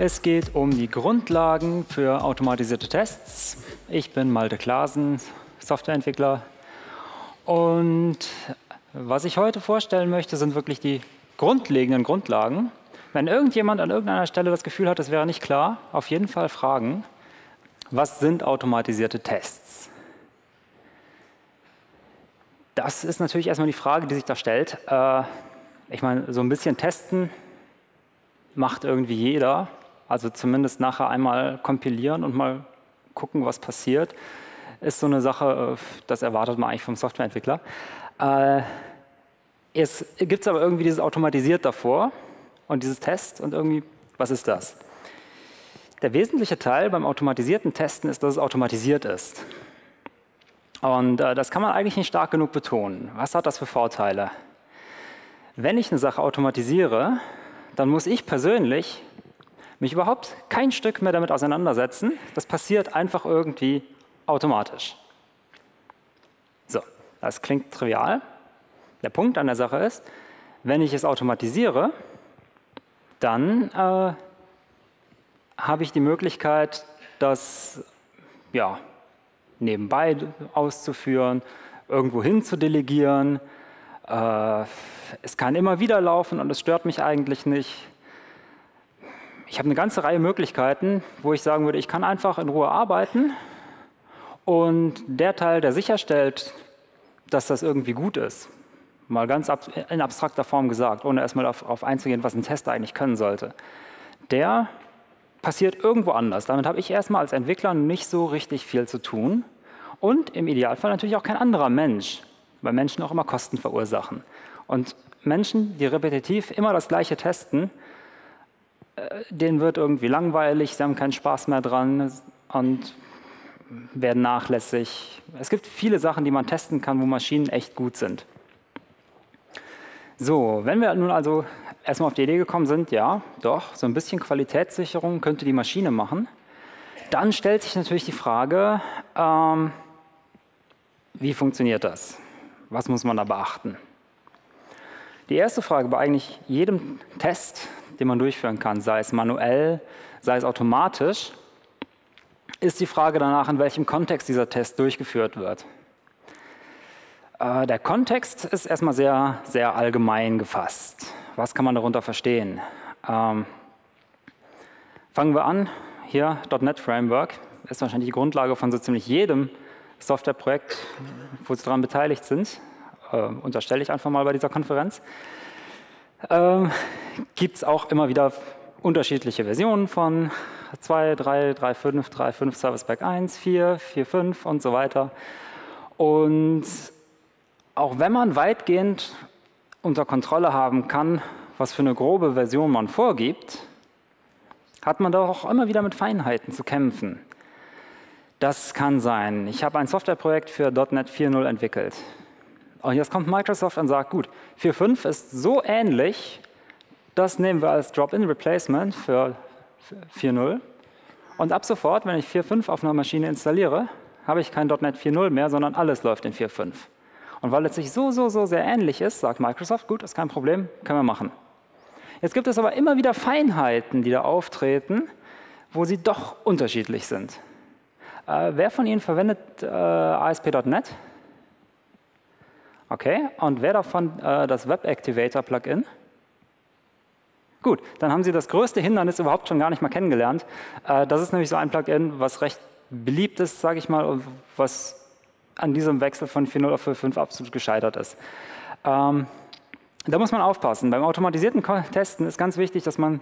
Es geht um die Grundlagen für automatisierte Tests. Ich bin Malte Klasen, Softwareentwickler. Und was ich heute vorstellen möchte, sind wirklich die grundlegenden Grundlagen. Wenn irgendjemand an irgendeiner Stelle das Gefühl hat, das wäre nicht klar, auf jeden Fall fragen, was sind automatisierte Tests? Das ist natürlich erstmal die Frage, die sich da stellt. Ich meine, so ein bisschen testen macht irgendwie jeder. Also zumindest nachher einmal kompilieren und mal gucken, was passiert. Ist so eine Sache, das erwartet man eigentlich vom Softwareentwickler. Es gibt aber irgendwie dieses automatisiert davor und dieses Test und irgendwie, was ist das? Der wesentliche Teil beim automatisierten Testen ist, dass es automatisiert ist. Und das kann man eigentlich nicht stark genug betonen. Was hat das für Vorteile? Wenn ich eine Sache automatisiere, dann muss ich persönlich mich überhaupt kein Stück mehr damit auseinandersetzen. Das passiert einfach irgendwie automatisch. So, das klingt trivial. Der Punkt an der Sache ist, wenn ich es automatisiere, dann habe ich die Möglichkeit, das ja, nebenbei auszuführen, irgendwo hin zu delegieren. Es kann immer wieder laufen und es stört mich eigentlich nicht. Ich habe eine ganze Reihe Möglichkeiten, wo ich sagen würde, ich kann einfach in Ruhe arbeiten und der Teil, der sicherstellt, dass das irgendwie gut ist, mal ganz in abstrakter Form gesagt, ohne erstmal auf einzugehen, was ein Test eigentlich können sollte, der passiert irgendwo anders. Damit habe ich erstmal als Entwickler nicht so richtig viel zu tun und im Idealfall natürlich auch kein anderer Mensch, weil Menschen auch immer Kosten verursachen. Und Menschen, die repetitiv immer das Gleiche testen, denen wird irgendwie langweilig, sie haben keinen Spaß mehr dran und werden nachlässig. Es gibt viele Sachen, die man testen kann, wo Maschinen echt gut sind. So, wenn wir nun also erstmal auf die Idee gekommen sind, ja, doch, so ein bisschen Qualitätssicherung könnte die Maschine machen, dann stellt sich natürlich die Frage, wie funktioniert das? Was muss man da beachten? Die erste Frage bei eigentlich jedem Test, den man durchführen kann, sei es manuell, sei es automatisch, ist die Frage danach, in welchem Kontext dieser Test durchgeführt wird. Der Kontext ist erstmal sehr, sehr allgemein gefasst. Was kann man darunter verstehen? Fangen wir an. Hier, .NET Framework ist wahrscheinlich die Grundlage von so ziemlich jedem Softwareprojekt, wo Sie daran beteiligt sind, unterstelle ich einfach mal bei dieser Konferenz, gibt es auch immer wieder unterschiedliche Versionen von 2, 3, 3.5, 3.5, Service Pack 1, 4, 4.5 und so weiter. Und auch wenn man weitgehend unter Kontrolle haben kann, was für eine grobe Version man vorgibt, hat man doch auch immer wieder mit Feinheiten zu kämpfen. Das kann sein. Ich habe ein Softwareprojekt für .NET 4.0 entwickelt. Und jetzt kommt Microsoft und sagt, gut, 4.5 ist so ähnlich, das nehmen wir als Drop-in-Replacement für 4.0. Und ab sofort, wenn ich 4.5 auf einer Maschine installiere, habe ich kein .NET 4.0 mehr, sondern alles läuft in 4.5. Und weil es sich so sehr ähnlich ist, sagt Microsoft, gut, ist kein Problem, können wir machen. Jetzt gibt es aber immer wieder Feinheiten, die da auftreten, wo sie doch unterschiedlich sind. Wer von Ihnen verwendet ASP.NET? Okay, und wer davon das Web Activator Plugin? Gut, dann haben Sie das größte Hindernis überhaupt schon gar nicht mal kennengelernt. Das ist nämlich so ein Plugin, was recht beliebt ist, sage ich mal, und was an diesem Wechsel von 4.0 auf 4.5 absolut gescheitert ist. Da muss man aufpassen. Beim automatisierten Testen ist ganz wichtig, dass man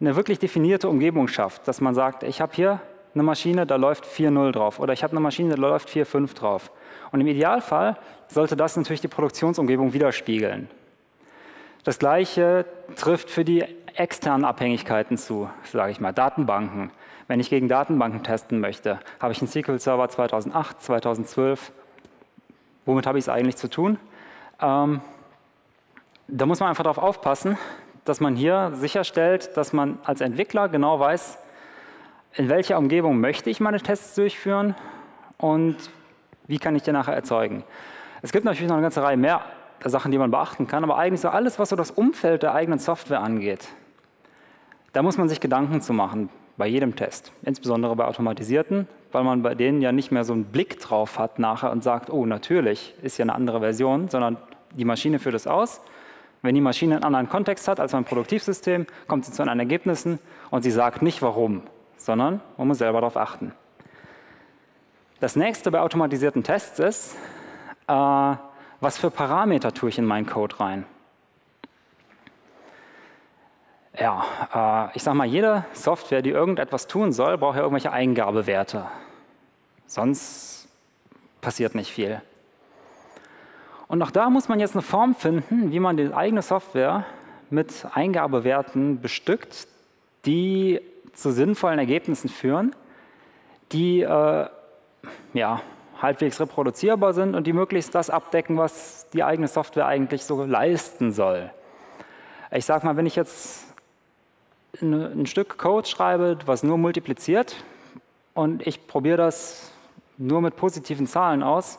eine wirklich definierte Umgebung schafft, dass man sagt, ich habe hier eine Maschine, da läuft 4.0 drauf oder ich habe eine Maschine, da läuft 4.5 drauf. Und im Idealfall sollte das natürlich die Produktionsumgebung widerspiegeln. Das Gleiche trifft für die externen Abhängigkeiten zu, sage ich mal, Datenbanken. Wenn ich gegen Datenbanken testen möchte, habe ich einen SQL Server 2008, 2012. Womit habe ich es eigentlich zu tun? Da muss man einfach darauf aufpassen, dass man hier sicherstellt, dass man als Entwickler genau weiß, in welcher Umgebung möchte ich meine Tests durchführen und wie kann ich die nachher erzeugen. Es gibt natürlich noch eine ganze Reihe mehr Sachen, die man beachten kann, aber eigentlich so alles, was so das Umfeld der eigenen Software angeht, Da muss man sich Gedanken zu machen, bei jedem Test, insbesondere bei automatisierten, weil man bei denen ja nicht mehr so einen Blick drauf hat nachher und sagt, oh, natürlich, ist ja eine andere Version, sondern die Maschine führt es aus. Wenn die Maschine einen anderen Kontext hat als mein Produktivsystem, kommt sie zu einem Ergebnissen und sie sagt nicht, warum, sondern man muss selber darauf achten. Das Nächste bei automatisierten Tests ist, was für Parameter tue ich in meinen Code rein? Ja, ich sage mal, jede Software, die irgendetwas tun soll, braucht ja irgendwelche Eingabewerte. Sonst passiert nicht viel. Und auch da muss man jetzt eine Form finden, wie man die eigene Software mit Eingabewerten bestückt, die zu sinnvollen Ergebnissen führen, die ja, halbwegs reproduzierbar sind und die möglichst das abdecken, was die eigene Software eigentlich so leisten soll. Ich sage mal, wenn ich jetzt ein Stück Code schreibe, was nur multipliziert und ich probiere das nur mit positiven Zahlen aus,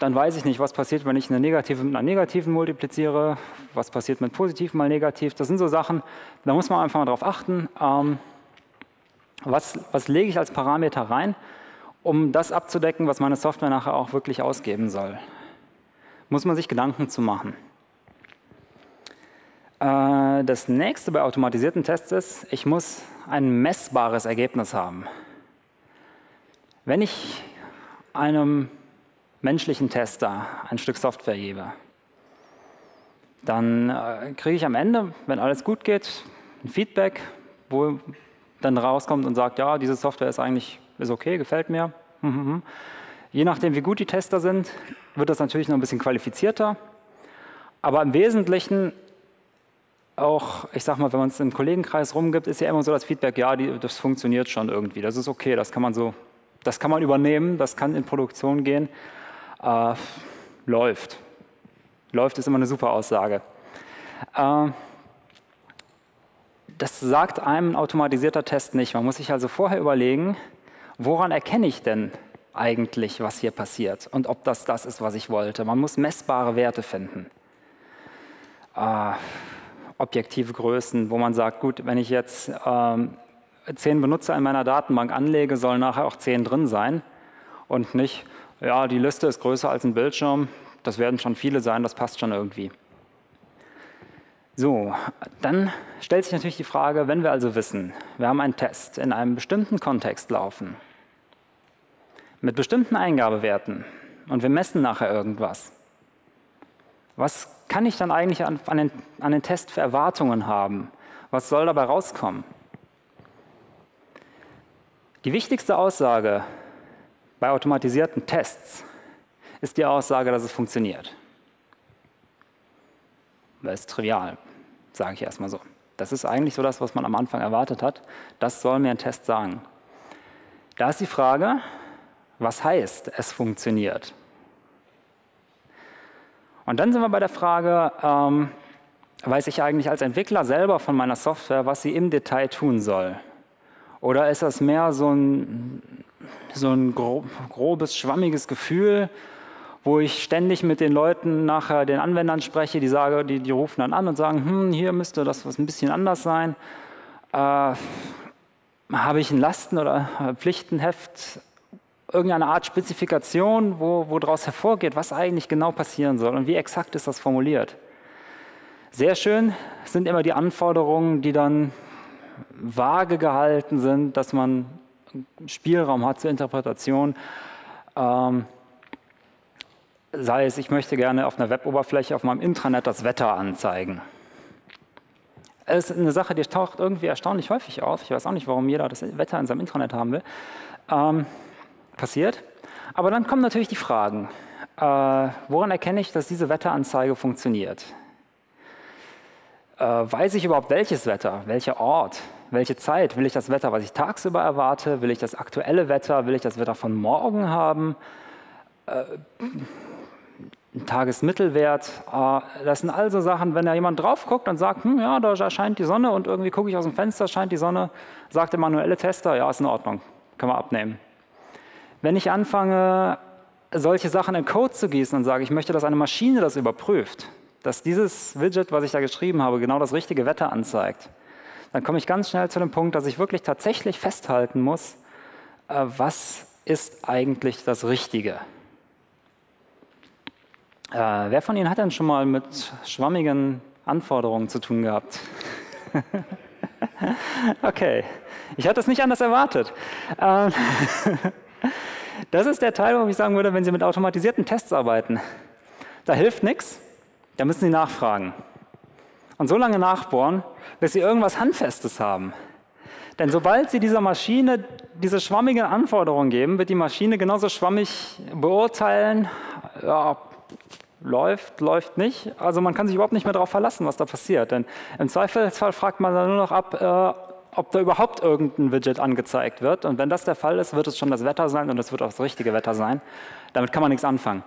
dann weiß ich nicht, was passiert, wenn ich eine negative mit einer negativen multipliziere, was passiert mit positiv mal negativ. Das sind so Sachen, da muss man einfach mal drauf achten, was lege ich als Parameter rein, um das abzudecken, was meine Software nachher auch wirklich ausgeben soll. Muss man sich Gedanken zu machen. Das Nächste bei automatisierten Tests ist, ich muss ein messbares Ergebnis haben. Wenn ich einem menschlichen Tester ein Stück Software gebe, dann kriege ich am Ende, wenn alles gut geht, ein Feedback, wo dann rauskommt und sagt, ja, diese Software ist okay, gefällt mir. Je nachdem, wie gut die Tester sind, wird das natürlich noch ein bisschen qualifizierter. Aber im Wesentlichen auch, ich sag mal, wenn man es im Kollegenkreis rumgibt, ist ja immer so das Feedback, ja, das funktioniert schon irgendwie, das ist okay, das kann man übernehmen, das kann in Produktion gehen. Läuft. Läuft ist immer eine super Aussage. Das sagt einem ein automatisierter Test nicht. Man muss sich also vorher überlegen, woran erkenne ich denn eigentlich, was hier passiert und ob das das ist, was ich wollte. Man muss messbare Werte finden. Objektive Größen, wo man sagt, gut, wenn ich jetzt 10 Benutzer in meiner Datenbank anlege, sollen nachher auch 10 drin sein und nicht, ja, die Liste ist größer als ein Bildschirm, das werden schon viele sein, das passt schon irgendwie. So, dann stellt sich natürlich die Frage, wenn wir also wissen, wir haben einen Test in einem bestimmten Kontext laufen, mit bestimmten Eingabewerten und wir messen nachher irgendwas, was kann ich dann eigentlich an den Test für Erwartungen haben? Was soll dabei rauskommen? Die wichtigste Aussage bei automatisierten Tests ist die Aussage, dass es funktioniert. Das ist trivial, sage ich erstmal so. Das ist eigentlich so das, was man am Anfang erwartet hat. Das soll mir ein Test sagen. Da ist die Frage, was heißt, es funktioniert? Und dann sind wir bei der Frage, weiß ich eigentlich als Entwickler selber von meiner Software, was sie im Detail tun soll? Oder ist das mehr so ein grobes, schwammiges Gefühl, wo ich ständig mit den Leuten nachher, den Anwendern spreche, die rufen dann an und sagen, hier müsste das was ein bisschen anders sein. Habe ich ein Lasten- oder Pflichtenheft? Irgendeine Art Spezifikation, wo daraus hervorgeht, was eigentlich genau passieren soll und wie exakt ist das formuliert. Sehr schön sind immer die Anforderungen, die dann vage gehalten sind, dass man Spielraum hat zur Interpretation. Sei es, ich möchte gerne auf einer Weboberfläche, auf meinem Intranet das Wetter anzeigen. Es ist eine Sache, die taucht irgendwie erstaunlich häufig auf. Ich weiß auch nicht, warum jeder das Wetter in seinem Intranet haben will. Passiert. Aber dann kommen natürlich die Fragen. Woran erkenne ich, dass diese Wetteranzeige funktioniert? Weiß ich überhaupt, welches Wetter, welcher Ort, welche Zeit? Will ich das Wetter, was ich tagsüber erwarte? Will ich das aktuelle Wetter? Will ich das Wetter von morgen haben? Tagesmittelwert? Das sind also Sachen, wenn da jemand drauf guckt und sagt, ja, da scheint die Sonne und irgendwie gucke ich aus dem Fenster, scheint die Sonne, sagt der manuelle Tester, ja, ist in Ordnung, kann man abnehmen. Wenn ich anfange, solche Sachen in Code zu gießen und sage, ich möchte, dass eine Maschine das überprüft, dass dieses Widget, was ich da geschrieben habe, genau das richtige Wetter anzeigt, dann komme ich ganz schnell zu dem Punkt, dass ich wirklich tatsächlich festhalten muss, was ist eigentlich das Richtige. Wer von Ihnen hat denn schon mal mit schwammigen Anforderungen zu tun gehabt? Okay, ich hatte es nicht anders erwartet. Das ist der Teil, wo ich sagen würde, wenn Sie mit automatisierten Tests arbeiten, da hilft nichts, da müssen Sie nachfragen. Und so lange nachbohren, bis Sie irgendwas Handfestes haben. Denn sobald Sie dieser Maschine diese schwammige Anforderung geben, wird die Maschine genauso schwammig beurteilen, ja, läuft, läuft nicht. Also man kann sich überhaupt nicht mehr darauf verlassen, was da passiert. Denn im Zweifelsfall fragt man dann nur noch ab, ob da überhaupt irgendein Widget angezeigt wird. Und wenn das der Fall ist, wird es schon das Wetter sein und es wird auch das richtige Wetter sein. Damit kann man nichts anfangen.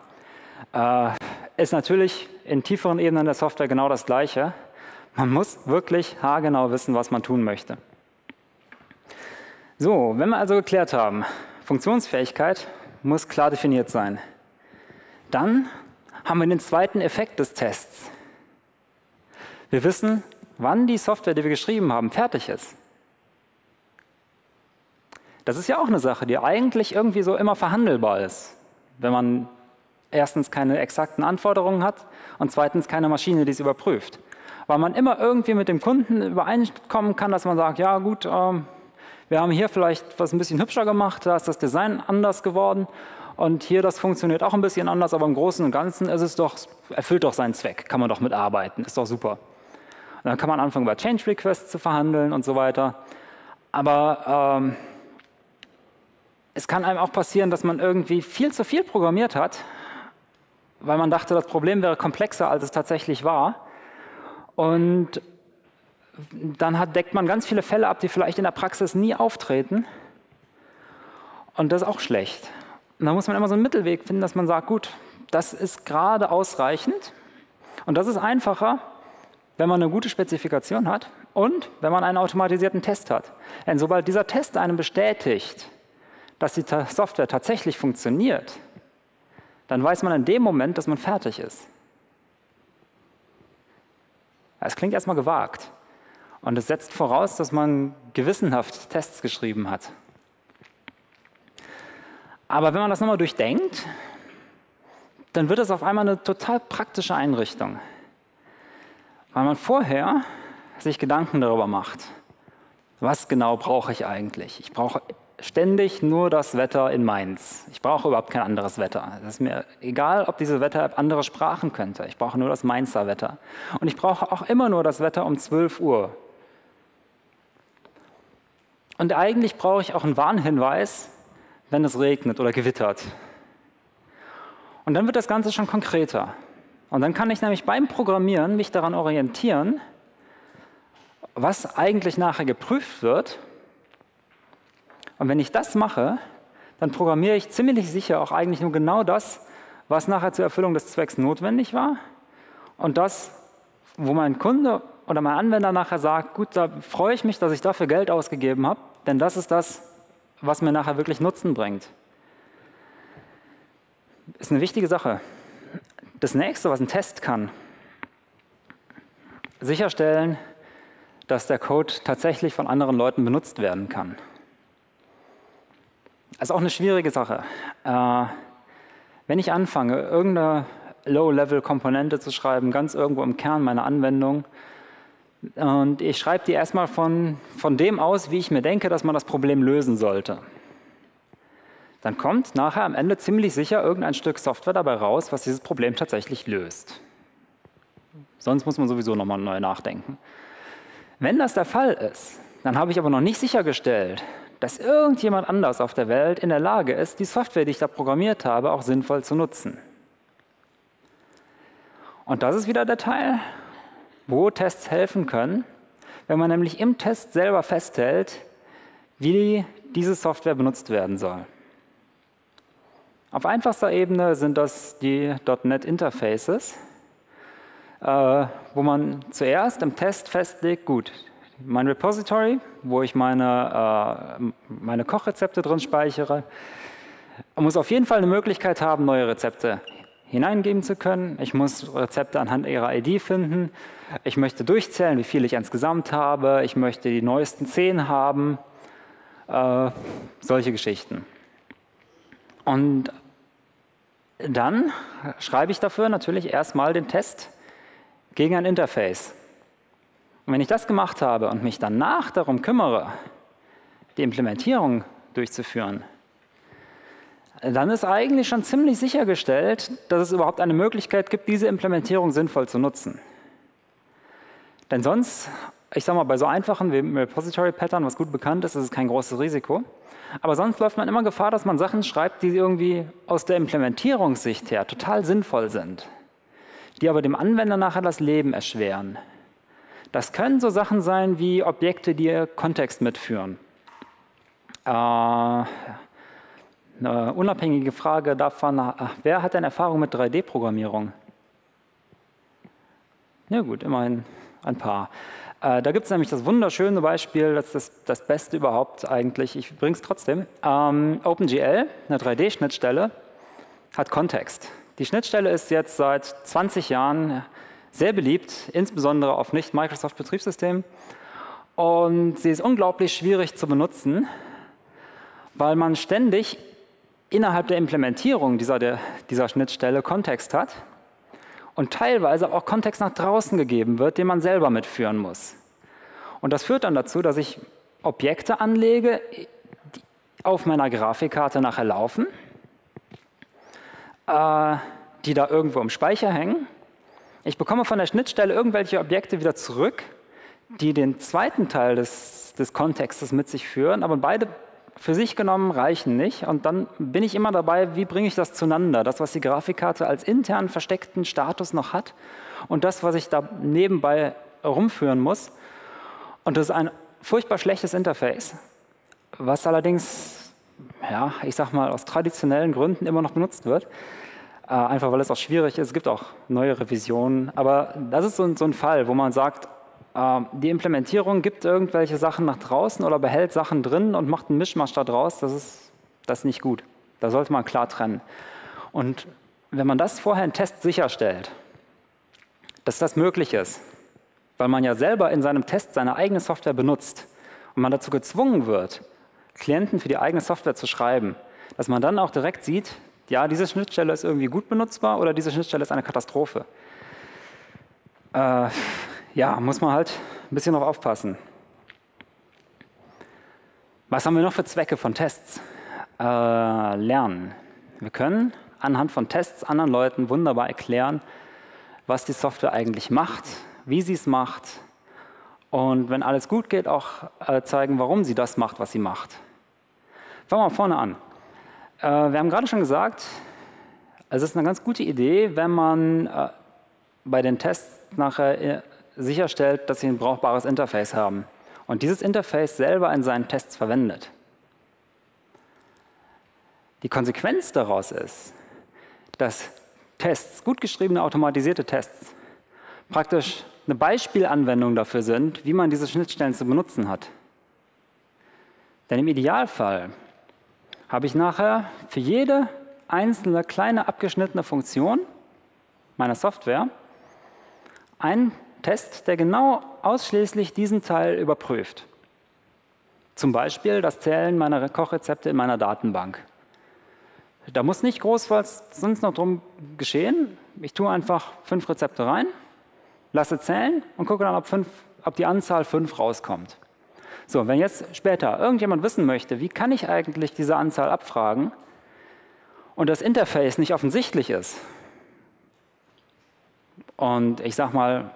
Ist natürlich in tieferen Ebenen der Software genau das Gleiche. Man muss wirklich haargenau wissen, was man tun möchte. So, wenn wir also geklärt haben, Funktionsfähigkeit muss klar definiert sein. Dann haben wir den zweiten Effekt des Tests. Wir wissen, wann die Software, die wir geschrieben haben, fertig ist. Das ist ja auch eine Sache, die eigentlich irgendwie so immer verhandelbar ist, wenn man erstens keine exakten Anforderungen hat und zweitens keine Maschine, die es überprüft. Weil man immer irgendwie mit dem Kunden übereinkommen kann, dass man sagt, ja gut, wir haben hier vielleicht was ein bisschen hübscher gemacht, da ist das Design anders geworden und hier das funktioniert auch ein bisschen anders, aber im Großen und Ganzen ist es doch, erfüllt doch seinen Zweck, kann man doch mitarbeiten, ist doch super. Und dann kann man anfangen, über Change Requests zu verhandeln und so weiter. Aber es kann einem auch passieren, dass man irgendwie viel zu viel programmiert hat, weil man dachte, das Problem wäre komplexer, als es tatsächlich war. Und dann deckt man ganz viele Fälle ab, die vielleicht in der Praxis nie auftreten. Und das ist auch schlecht. Und da muss man immer so einen Mittelweg finden, dass man sagt, gut, das ist gerade ausreichend. Und das ist einfacher, wenn man eine gute Spezifikation hat und wenn man einen automatisierten Test hat. Denn sobald dieser Test einem bestätigt, dass die Software tatsächlich funktioniert, dann weiß man in dem Moment, dass man fertig ist. Das klingt erstmal gewagt. Und es setzt voraus, dass man gewissenhaft Tests geschrieben hat. Aber wenn man das nochmal durchdenkt, dann wird es auf einmal eine total praktische Einrichtung. Weil man vorher sich Gedanken darüber macht, was genau brauche ich eigentlich? Ich brauche ständig nur das Wetter in Mainz. Ich brauche überhaupt kein anderes Wetter. Es ist mir egal, ob diese Wetter-App andere Sprachen könnte. Ich brauche nur das Mainzer Wetter. Und ich brauche auch immer nur das Wetter um 12 Uhr. Und eigentlich brauche ich auch einen Warnhinweis, wenn es regnet oder gewittert. Und dann wird das Ganze schon konkreter. Und dann kann ich nämlich beim Programmieren mich daran orientieren, was eigentlich nachher geprüft wird. Und wenn ich das mache, dann programmiere ich ziemlich sicher auch eigentlich nur genau das, was nachher zur Erfüllung des Zwecks notwendig war und das, wo mein Kunde oder mein Anwender nachher sagt, gut, da freue ich mich, dass ich dafür Geld ausgegeben habe, denn das ist das, was mir nachher wirklich Nutzen bringt. Ist eine wichtige Sache. Das Nächste, was ein Test kann, sicherstellen, dass der Code tatsächlich von anderen Leuten benutzt werden kann. Das ist auch eine schwierige Sache. Wenn ich anfange, irgendeine Low-Level-Komponente zu schreiben, ganz irgendwo im Kern meiner Anwendung, und ich schreibe die erstmal von dem aus, wie ich mir denke, dass man das Problem lösen sollte, dann kommt nachher am Ende ziemlich sicher irgendein Stück Software dabei raus, was dieses Problem tatsächlich löst. Sonst muss man sowieso nochmal neu nachdenken. Wenn das der Fall ist, dann habe ich aber noch nicht sichergestellt, dass irgendjemand anders auf der Welt in der Lage ist, die Software, die ich da programmiert habe, auch sinnvoll zu nutzen. Und das ist wieder der Teil, wo Tests helfen können, wenn man nämlich im Test selber festhält, wie diese Software benutzt werden soll. Auf einfachster Ebene sind das die .NET Interfaces, wo man zuerst im Test festlegt, gut, mein Repository, wo ich meine Kochrezepte drin speichere, muss auf jeden Fall eine Möglichkeit haben, neue Rezepte hineingeben zu können. Ich muss Rezepte anhand ihrer ID finden. Ich möchte durchzählen, wie viel ich insgesamt habe. Ich möchte die neuesten 10 haben. Solche Geschichten. Und dann schreibe ich dafür natürlich erstmal den Test gegen ein Interface. Und wenn ich das gemacht habe und mich danach darum kümmere, die Implementierung durchzuführen, dann ist eigentlich schon ziemlich sichergestellt, dass es überhaupt eine Möglichkeit gibt, diese Implementierung sinnvoll zu nutzen. Denn sonst, ich sage mal, bei so einfachen Repository-Pattern, was gut bekannt ist, ist es kein großes Risiko. Aber sonst läuft man immer Gefahr, dass man Sachen schreibt, die irgendwie aus der Implementierungssicht her total sinnvoll sind, die aber dem Anwender nachher das Leben erschweren. Das können so Sachen sein wie Objekte, die ihr Kontext mitführen. Eine unabhängige Frage davon, wer hat denn Erfahrung mit 3D-Programmierung? Na gut, immerhin ein paar. Da gibt es nämlich das wunderschöne Beispiel, das ist das Beste überhaupt eigentlich, ich bringe es trotzdem. OpenGL, eine 3D-Schnittstelle, hat Kontext. Die Schnittstelle ist jetzt seit 20 Jahren sehr beliebt, insbesondere auf Nicht-Microsoft-Betriebssystemen. Und sie ist unglaublich schwierig zu benutzen, weil man ständig innerhalb der Implementierung dieser Schnittstelle Kontext hat und teilweise auch Kontext nach draußen gegeben wird, den man selber mitführen muss. Und das führt dann dazu, dass ich Objekte anlege, die auf meiner Grafikkarte nachher laufen, die da irgendwo im Speicher hängen. Ich bekomme von der Schnittstelle irgendwelche Objekte wieder zurück, die den zweiten Teil des Kontextes mit sich führen, aber beide für sich genommen reichen nicht. Und dann bin ich immer dabei, wie bringe ich das zueinander? Das, was die Grafikkarte als intern versteckten Status noch hat und das, was ich da nebenbei rumführen muss. Und das ist ein furchtbar schlechtes Interface, was allerdings, ja, ich sag mal, aus traditionellen Gründen immer noch benutzt wird. Einfach, weil es auch schwierig ist. Es gibt auch neue Revisionen. Aber das ist so ein Fall, wo man sagt, die Implementierung gibt irgendwelche Sachen nach draußen oder behält Sachen drin und macht einen Mischmasch da draus, das ist nicht gut. Da sollte man klar trennen. Und wenn man das vorher im Test sicherstellt, dass das möglich ist, weil man ja selber in seinem Test seine eigene Software benutzt und man dazu gezwungen wird, Klienten für die eigene Software zu schreiben, dass man dann auch direkt sieht, ja, diese Schnittstelle ist irgendwie gut benutzbar oder diese Schnittstelle ist eine Katastrophe. Ja, muss man halt ein bisschen noch aufpassen. Was haben wir noch für Zwecke von Tests? Lernen. Wir können anhand von Tests anderen Leuten wunderbar erklären, was die Software eigentlich macht, wie sie es macht und wenn alles gut geht, auch zeigen, warum sie das macht, was sie macht. Fangen wir mal vorne an. Wir haben gerade schon gesagt, es ist eine ganz gute Idee, wenn man bei den Tests nachher sicherstellt, dass sie ein brauchbares Interface haben und dieses Interface selber in seinen Tests verwendet. Die Konsequenz daraus ist, dass Tests, gut geschriebene automatisierte Tests, praktisch eine Beispielanwendung dafür sind, wie man diese Schnittstellen zu benutzen hat. Denn im Idealfall habe ich nachher für jede einzelne kleine abgeschnittene Funktion meiner Software einen Test, der genau ausschließlich diesen Teil überprüft. Zum Beispiel das Zählen meiner Kochrezepte in meiner Datenbank. Da muss nicht groß was sonst noch drum geschehen. Ich tue einfach 5 Rezepte rein, lasse zählen und gucke dann, ob die Anzahl 5 rauskommt. So, wenn jetzt später irgendjemand wissen möchte, wie kann ich eigentlich diese Anzahl abfragen und das Interface nicht offensichtlich ist und ich sag mal,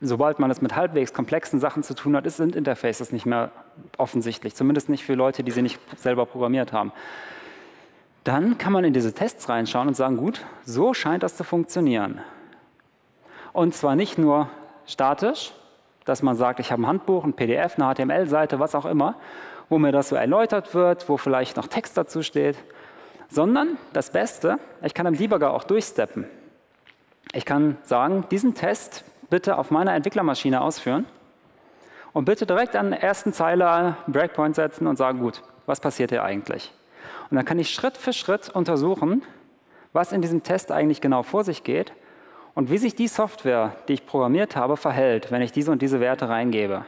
sobald man es mit halbwegs komplexen Sachen zu tun hat, sind Interfaces nicht mehr offensichtlich, zumindest nicht für Leute, die sie nicht selber programmiert haben. Dann kann man in diese Tests reinschauen und sagen, gut, so scheint das zu funktionieren. Und zwar nicht nur statisch, dass man sagt, ich habe ein Handbuch, ein PDF, eine HTML-Seite, was auch immer, wo mir das so erläutert wird, wo vielleicht noch Text dazu steht, sondern das Beste, ich kann im Debugger auch durchsteppen. Ich kann sagen, diesen Test bitte auf meiner Entwicklermaschine ausführen und bitte direkt an der ersten Zeile Breakpoint setzen und sagen, gut, was passiert hier eigentlich? Und dann kann ich Schritt für Schritt untersuchen, was in diesem Test eigentlich genau vor sich geht und wie sich die Software, die ich programmiert habe, verhält, wenn ich diese und diese Werte reingebe.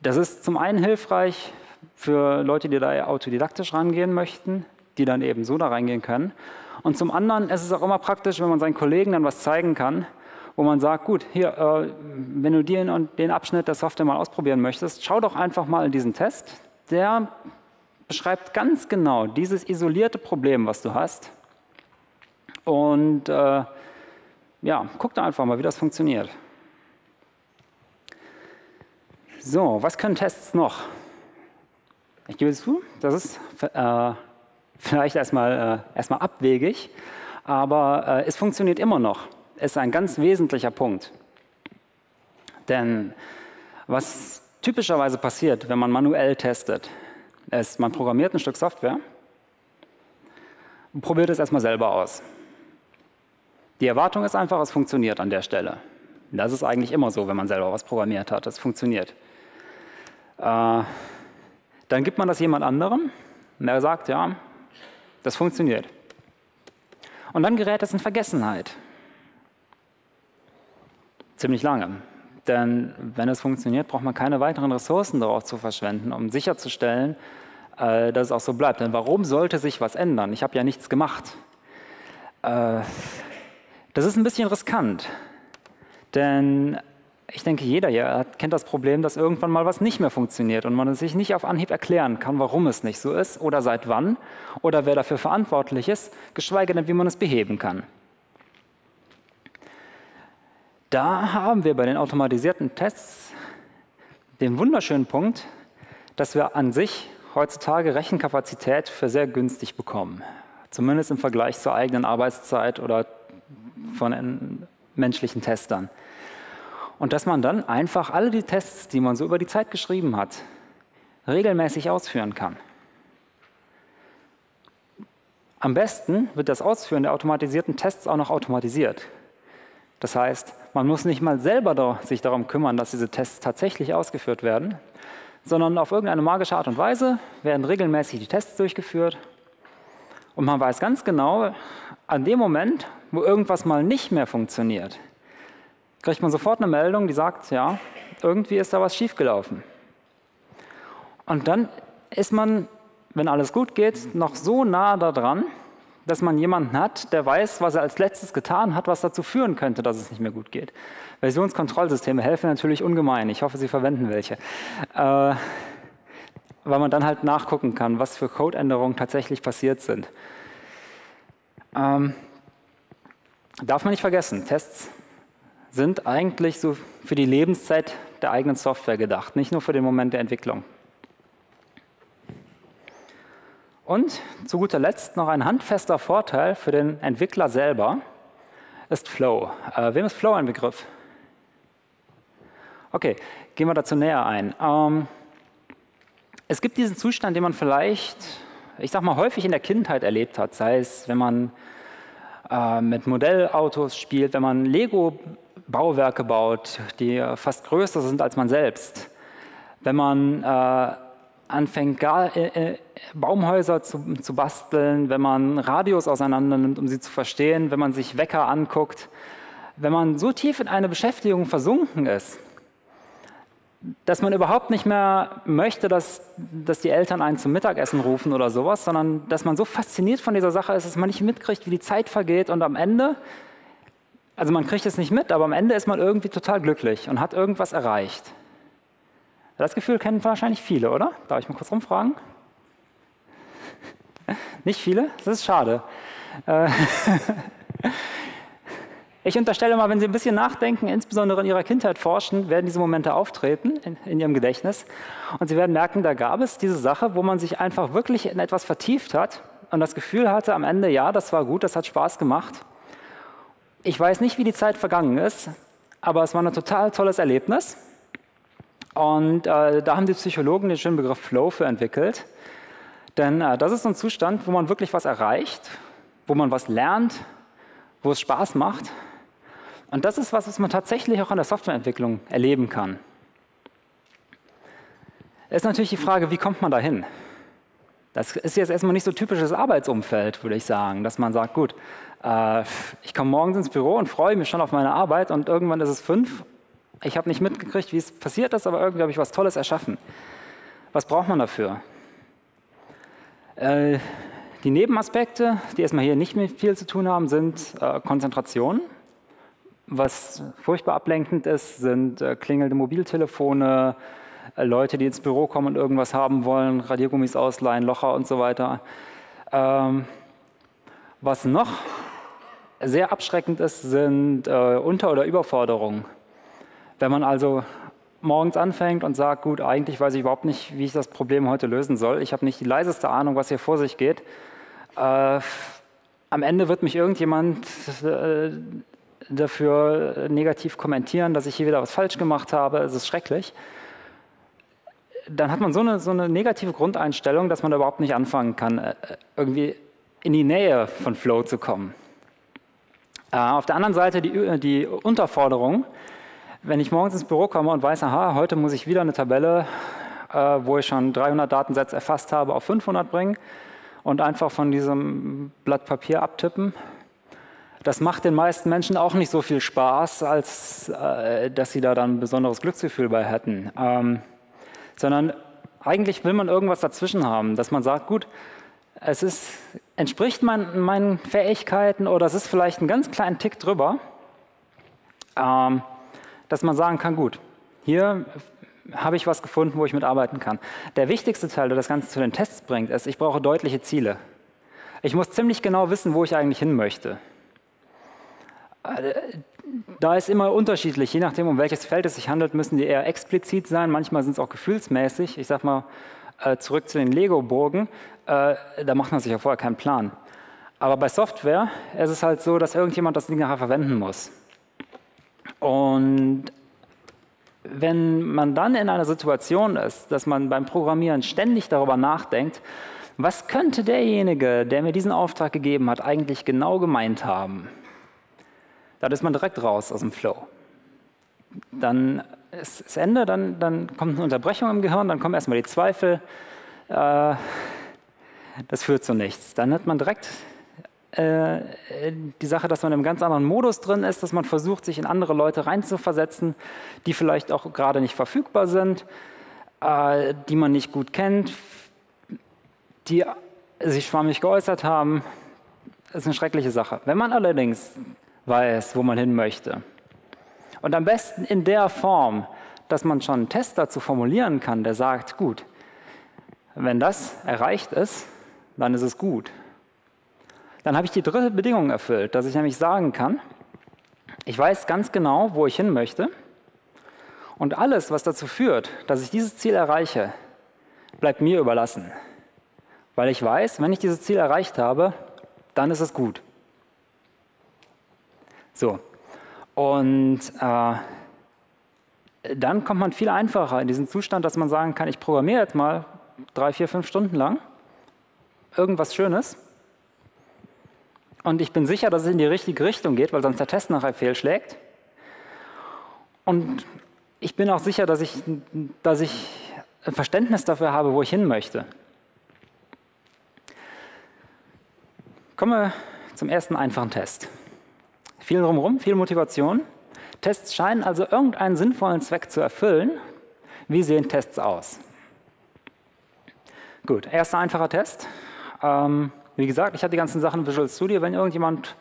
Das ist zum einen hilfreich für Leute, die da autodidaktisch rangehen möchten, die dann eben so da reingehen können. Und zum anderen ist es auch immer praktisch, wenn man seinen Kollegen dann was zeigen kann, wo man sagt, gut, hier, wenn du den Abschnitt der Software mal ausprobieren möchtest, schau doch einfach mal in diesen Test. Der beschreibt ganz genau dieses isolierte Problem, was du hast. Und ja, guck da einfach mal, wie das funktioniert. So, was können Tests noch? Ich gebe zu, das ist vielleicht erstmal abwegig, aber es funktioniert immer noch. Ist ein ganz wesentlicher Punkt. Denn was typischerweise passiert, wenn man manuell testet, ist, man programmiert ein Stück Software und probiert es erstmal selber aus. Die Erwartung ist einfach, es funktioniert an der Stelle. Das ist eigentlich immer so, wenn man selber was programmiert hat, es funktioniert. Dann gibt man das jemand anderem und der sagt, ja, das funktioniert. Und dann gerät es in Vergessenheit. Ziemlich lange. Denn wenn es funktioniert, braucht man keine weiteren Ressourcen darauf zu verschwenden, um sicherzustellen, dass es auch so bleibt. Denn warum sollte sich was ändern? Ich habe ja nichts gemacht. Das ist ein bisschen riskant. Denn ich denke, jeder hier kennt das Problem, dass irgendwann mal was nicht mehr funktioniert und man sich nicht auf Anhieb erklären kann, warum es nicht so ist oder seit wann oder wer dafür verantwortlich ist, geschweige denn, wie man es beheben kann. Da haben wir bei den automatisierten Tests den wunderschönen Punkt, dass wir an sich heutzutage Rechenkapazität für sehr günstig bekommen. Zumindest im Vergleich zur eigenen Arbeitszeit oder von menschlichen Testern. Und dass man dann einfach alle die Tests, die man so über die Zeit geschrieben hat, regelmäßig ausführen kann. Am besten wird das Ausführen der automatisierten Tests auch noch automatisiert. Das heißt, man muss nicht mal selber sich darum kümmern, dass diese Tests tatsächlich ausgeführt werden, sondern auf irgendeine magische Art und Weise werden regelmäßig die Tests durchgeführt und man weiß ganz genau, an dem Moment, wo irgendwas mal nicht mehr funktioniert, kriegt man sofort eine Meldung, die sagt, ja, irgendwie ist da was schiefgelaufen. Und dann ist man, wenn alles gut geht, noch so nah daran, dass man jemanden hat, der weiß, was er als letztes getan hat, was dazu führen könnte, dass es nicht mehr gut geht. Versionskontrollsysteme helfen natürlich ungemein. Ich hoffe, Sie verwenden welche. Weil man dann halt nachgucken kann, was für Codeänderungen tatsächlich passiert sind. Darf man nicht vergessen, Tests sind eigentlich so für die Lebenszeit der eigenen Software gedacht, nicht nur für den Moment der Entwicklung. Und zu guter Letzt noch ein handfester Vorteil für den Entwickler selber ist Flow. Wem ist Flow ein Begriff? Okay, gehen wir dazu näher ein. Es gibt diesen Zustand, den man vielleicht, ich sag mal, häufig in der Kindheit erlebt hat. Sei es, wenn man mit Modellautos spielt, wenn man Lego-Bauwerke baut, die fast größer sind als man selbst. Wenn man anfängt, Baumhäuser zu basteln, wenn man Radios auseinander nimmt, um sie zu verstehen, wenn man sich Wecker anguckt, wenn man so tief in eine Beschäftigung versunken ist, dass man überhaupt nicht mehr möchte, dass die Eltern einen zum Mittagessen rufen oder sowas, sondern dass man so fasziniert von dieser Sache ist, dass man nicht mitkriegt, wie die Zeit vergeht und am Ende, also man kriegt es nicht mit, aber am Ende ist man irgendwie total glücklich und hat irgendwas erreicht. Das Gefühl kennen wahrscheinlich viele, oder? Darf ich mal kurz rumfragen? Nicht viele? Das ist schade. Ich unterstelle mal, wenn Sie ein bisschen nachdenken, insbesondere in Ihrer Kindheit forschen, werden diese Momente auftreten in Ihrem Gedächtnis. Und Sie werden merken, da gab es diese Sache, wo man sich einfach wirklich in etwas vertieft hat und das Gefühl hatte am Ende, ja, das war gut, das hat Spaß gemacht. Ich weiß nicht, wie die Zeit vergangen ist, aber es war ein total tolles Erlebnis. Und da haben die Psychologen den schönen Begriff Flow für entwickelt. Denn das ist so ein Zustand, wo man wirklich was erreicht, wo man was lernt, wo es Spaß macht. Und das ist was, was man tatsächlich auch an der Softwareentwicklung erleben kann. Ist natürlich die Frage, wie kommt man dahin? Das ist jetzt erstmal nicht so typisches Arbeitsumfeld, würde ich sagen, dass man sagt, gut, ich komme morgens ins Büro und freue mich schon auf meine Arbeit und irgendwann ist es 5. Ich habe nicht mitgekriegt, wie es passiert ist, aber irgendwie habe ich was Tolles erschaffen. Was braucht man dafür? Die Nebenaspekte, die erstmal hier nicht mit viel zu tun haben, sind Konzentration. Was furchtbar ablenkend ist, sind klingelnde Mobiltelefone, Leute, die ins Büro kommen und irgendwas haben wollen, Radiergummis ausleihen, Locher und so weiter. Was noch sehr abschreckend ist, sind Unter- oder Überforderungen. Wenn man also morgens anfängt und sagt, gut, eigentlich weiß ich überhaupt nicht, wie ich das Problem heute lösen soll, ich habe nicht die leiseste Ahnung, was hier vor sich geht, am Ende wird mich irgendjemand dafür negativ kommentieren, dass ich hier wieder was falsch gemacht habe, es ist schrecklich. Dann hat man so eine negative Grundeinstellung, dass man da überhaupt nicht anfangen kann, irgendwie in die Nähe von Flow zu kommen. Auf der anderen Seite die Unterforderung. Wenn ich morgens ins Büro komme und weiß, aha, heute muss ich wieder eine Tabelle, wo ich schon 300 Datensätze erfasst habe, auf 500 bringen und einfach von diesem Blatt Papier abtippen. Das macht den meisten Menschen auch nicht so viel Spaß, als dass sie da dann ein besonderes Glücksgefühl bei hätten. Sondern eigentlich will man irgendwas dazwischen haben, dass man sagt, gut, es ist, entspricht meinen Fähigkeiten oder es ist vielleicht einen ganz kleinen Tick drüber, dass man sagen kann, gut, hier habe ich was gefunden, wo ich mitarbeiten kann. Der wichtigste Teil, der das Ganze zu den Tests bringt, ist, ich brauche deutliche Ziele. Ich muss ziemlich genau wissen, wo ich eigentlich hin möchte. Da ist immer unterschiedlich, je nachdem, um welches Feld es sich handelt, müssen die eher explizit sein. Manchmal sind es auch gefühlsmäßig. Ich sag mal, zurück zu den Lego-Burgen, da macht man sich ja vorher keinen Plan. Aber bei Software ist es halt so, dass irgendjemand das Ding nachher verwenden muss. Und wenn man dann in einer Situation ist, dass man beim Programmieren ständig darüber nachdenkt, was könnte derjenige, der mir diesen Auftrag gegeben hat, eigentlich genau gemeint haben? Dann ist man direkt raus aus dem Flow. Dann ist das Ende, dann kommt eine Unterbrechung im Gehirn, dann kommen erstmal die Zweifel. Das führt zu nichts. Dann hat man direkt die Sache, dass man in einem ganz anderen Modus drin ist, dass man versucht, sich in andere Leute reinzuversetzen, die vielleicht auch gerade nicht verfügbar sind, die man nicht gut kennt, die sich schwammig geäußert haben. Das ist eine schreckliche Sache. Wenn man allerdings weiß, wo man hin möchte. Und am besten in der Form, dass man schon einen Test dazu formulieren kann, der sagt, gut, wenn das erreicht ist, dann ist es gut. Dann habe ich die dritte Bedingung erfüllt, dass ich nämlich sagen kann, ich weiß ganz genau, wo ich hin möchte und alles, was dazu führt, dass ich dieses Ziel erreiche, bleibt mir überlassen. Weil ich weiß, wenn ich dieses Ziel erreicht habe, dann ist es gut. So, und dann kommt man viel einfacher in diesen Zustand, dass man sagen kann, ich programmiere jetzt mal 3, 4, 5 Stunden lang irgendwas Schönes und ich bin sicher, dass es in die richtige Richtung geht, weil sonst der Test nachher fehlschlägt. Und ich bin auch sicher, dass ich ein Verständnis dafür habe, wo ich hin möchte. Kommen wir zum ersten einfachen Test. Viel drumherum, viel Motivation. Tests scheinen also irgendeinen sinnvollen Zweck zu erfüllen. Wie sehen Tests aus? Gut, erster einfacher Test. Wie gesagt, ich habe die ganzen Sachen in Visual Studio. Wenn irgendjemand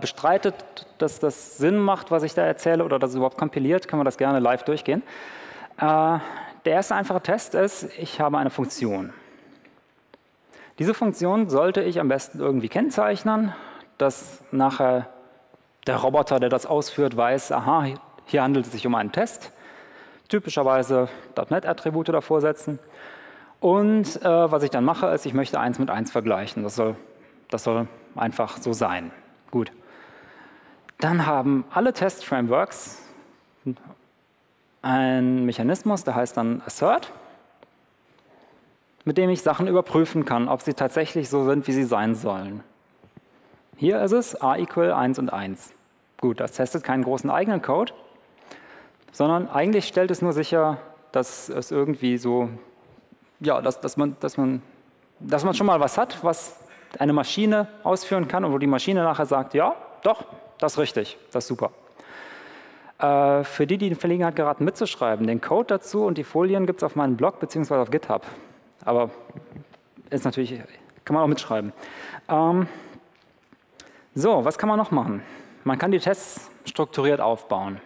bestreitet, dass das Sinn macht, was ich da erzähle, oder dass es überhaupt kompiliert, kann man das gerne live durchgehen. Der erste einfache Test ist, ich habe eine Funktion. Diese Funktion sollte ich am besten irgendwie kennzeichnen, dass nachher der Roboter, der das ausführt, weiß, aha, hier handelt es sich um einen Test. Typischerweise .NET-Attribute davor setzen. Und was ich dann mache, ist, ich möchte 1 mit 1 vergleichen. Das soll einfach so sein. Gut. Dann haben alle Test-Frameworks einen Mechanismus, der heißt dann Assert, mit dem ich Sachen überprüfen kann, ob sie tatsächlich so sind, wie sie sein sollen. Hier ist es a = 1 und 1. Gut, das testet keinen großen eigenen Code, sondern eigentlich stellt es nur sicher, dass es irgendwie so, ja, dass man dass man schon mal was hat, was eine Maschine ausführen kann und wo die Maschine nachher sagt, ja, doch, das ist richtig, das ist super. Für die in Verlegenheit geraten, mitzuschreiben, den Code dazu und die Folien gibt es auf meinem Blog bzw. auf GitHub. Aber ist natürlich, kann man auch mitschreiben. So, was kann man noch machen? Man kann die Tests strukturiert aufbauen.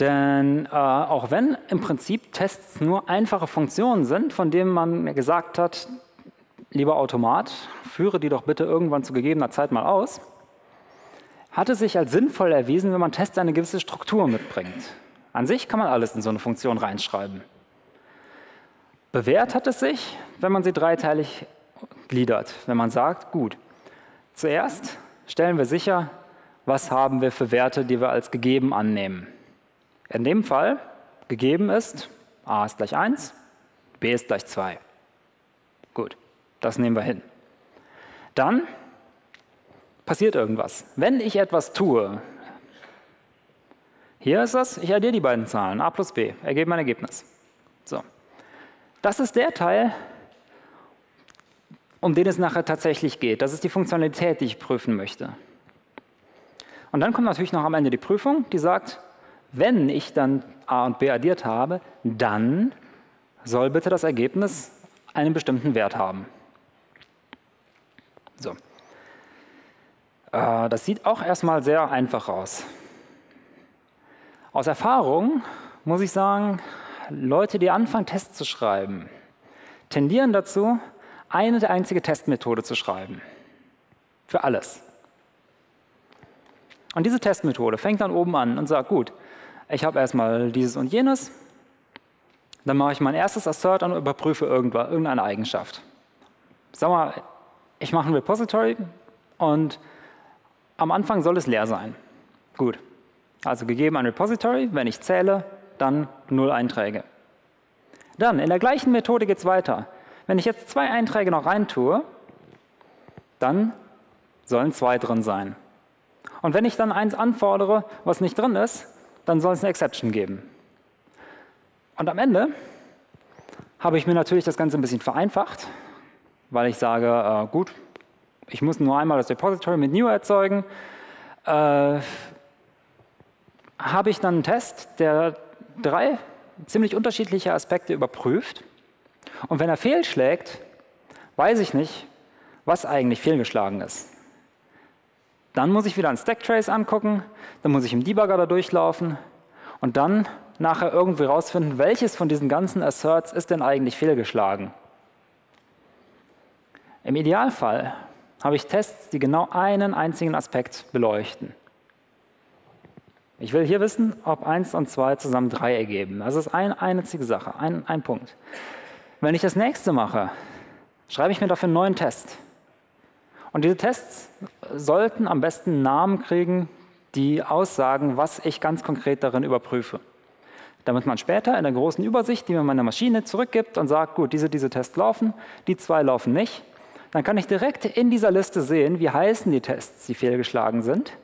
Denn auch wenn im Prinzip Tests nur einfache Funktionen sind, von denen man gesagt hat, lieber Automat, führe die doch bitte irgendwann zu gegebener Zeit mal aus, hat es sich als sinnvoll erwiesen, wenn man Tests eine gewisse Struktur mitbringt. An sich kann man alles in so eine Funktion reinschreiben. Bewährt hat es sich, wenn man sie dreiteilig gliedert, wenn man sagt, gut, zuerst stellen wir sicher, was haben wir für Werte, die wir als gegeben annehmen. In dem Fall gegeben ist, a ist gleich 1, b ist gleich 2. Gut, das nehmen wir hin. Dann passiert irgendwas. Wenn ich etwas tue, hier ist das, ich addiere die beiden Zahlen, a plus b, ergeben ein Ergebnis. So. Das ist der Teil, um den es nachher tatsächlich geht. Das ist die Funktionalität, die ich prüfen möchte. Und dann kommt natürlich noch am Ende die Prüfung, die sagt, wenn ich dann a und b addiert habe, dann soll bitte das Ergebnis einen bestimmten Wert haben. So. Das sieht auch erstmal sehr einfach aus. Aus Erfahrung muss ich sagen, Leute, die anfangen, Tests zu schreiben, tendieren dazu, eine einzige Testmethode zu schreiben. Für alles. Und diese Testmethode fängt dann oben an und sagt, gut, ich habe erstmal dieses und jenes, dann mache ich mein erstes Assert und überprüfe irgendeine Eigenschaft. Sag mal, ich mache ein Repository und am Anfang soll es leer sein. Gut, also gegeben ein Repository, wenn ich zähle, dann 0 Einträge. Dann, in der gleichen Methode geht es weiter. Wenn ich jetzt 2 Einträge noch reintue, dann sollen 2 drin sein. Und wenn ich dann 1 anfordere, was nicht drin ist, dann soll es eine Exception geben. Und am Ende habe ich mir natürlich das Ganze ein bisschen vereinfacht, weil ich sage, gut, ich muss nur einmal das Repository mit new erzeugen. Habe ich dann einen Test, der 3 ziemlich unterschiedliche Aspekte überprüft. Und wenn er fehlschlägt, weiß ich nicht, was eigentlich fehlgeschlagen ist. Dann muss ich wieder einen Stacktrace angucken, dann muss ich im Debugger da durchlaufen und dann nachher irgendwie rausfinden, welches von diesen ganzen Asserts ist denn eigentlich fehlgeschlagen. Im Idealfall habe ich Tests, die genau einen einzigen Aspekt beleuchten. Ich will hier wissen, ob 1 und 2 zusammen 3 ergeben. Das ist eine einzige Sache, ein Punkt. Wenn ich das nächste mache, schreibe ich mir dafür einen neuen Test. Und diese Tests sollten am besten Namen kriegen, die aussagen, was ich ganz konkret darin überprüfe. Damit man später in der großen Übersicht, die mir meine Maschine zurückgibt und sagt, gut, diese Tests laufen, die 2 laufen nicht, dann kann ich direkt in dieser Liste sehen, wie heißen die Tests, die fehlgeschlagen sind.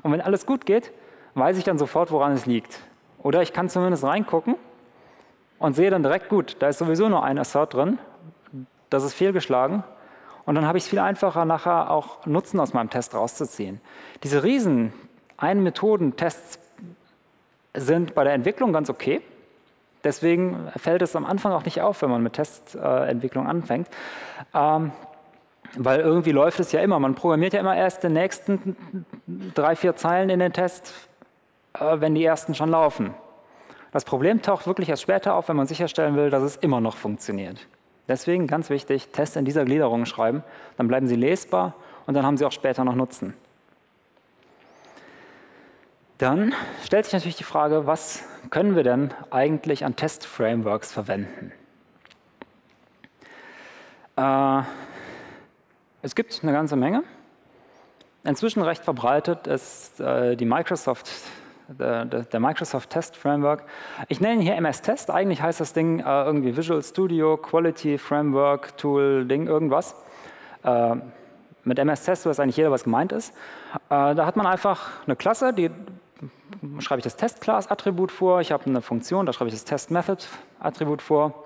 Und wenn alles gut geht, weiß ich dann sofort, woran es liegt. Oder ich kann zumindest reingucken und sehe dann direkt, gut, da ist sowieso nur ein Assert drin, das ist fehlgeschlagen. Und dann habe ich es viel einfacher, nachher auch Nutzen aus meinem Test rauszuziehen. Diese riesen Ein-Methoden-Tests sind bei der Entwicklung ganz okay. Deswegen fällt es am Anfang auch nicht auf, wenn man mit Testentwicklung anfängt. Weil irgendwie läuft es ja immer. Man programmiert ja immer erst den nächsten 3, 4 Zeilen in den Test, wenn die ersten schon laufen. Das Problem taucht wirklich erst später auf, wenn man sicherstellen will, dass es immer noch funktioniert. Deswegen ganz wichtig, Tests in dieser Gliederung schreiben, dann bleiben sie lesbar und dann haben sie auch später noch Nutzen. Dann stellt sich natürlich die Frage, was können wir denn eigentlich an Test-Frameworks verwenden? Es gibt eine ganze Menge. Inzwischen recht verbreitet ist der Microsoft Test Framework. Ich nenne ihn hier MS Test. Eigentlich heißt das Ding irgendwie Visual Studio, Quality Framework, Tool, Ding, irgendwas. Mit MS Test weiß eigentlich jeder, was gemeint ist. Da hat man einfach eine Klasse, die schreibe ich das Test-Class-Attribut vor. Ich habe eine Funktion, da schreibe ich das Test-Method-Attribut vor.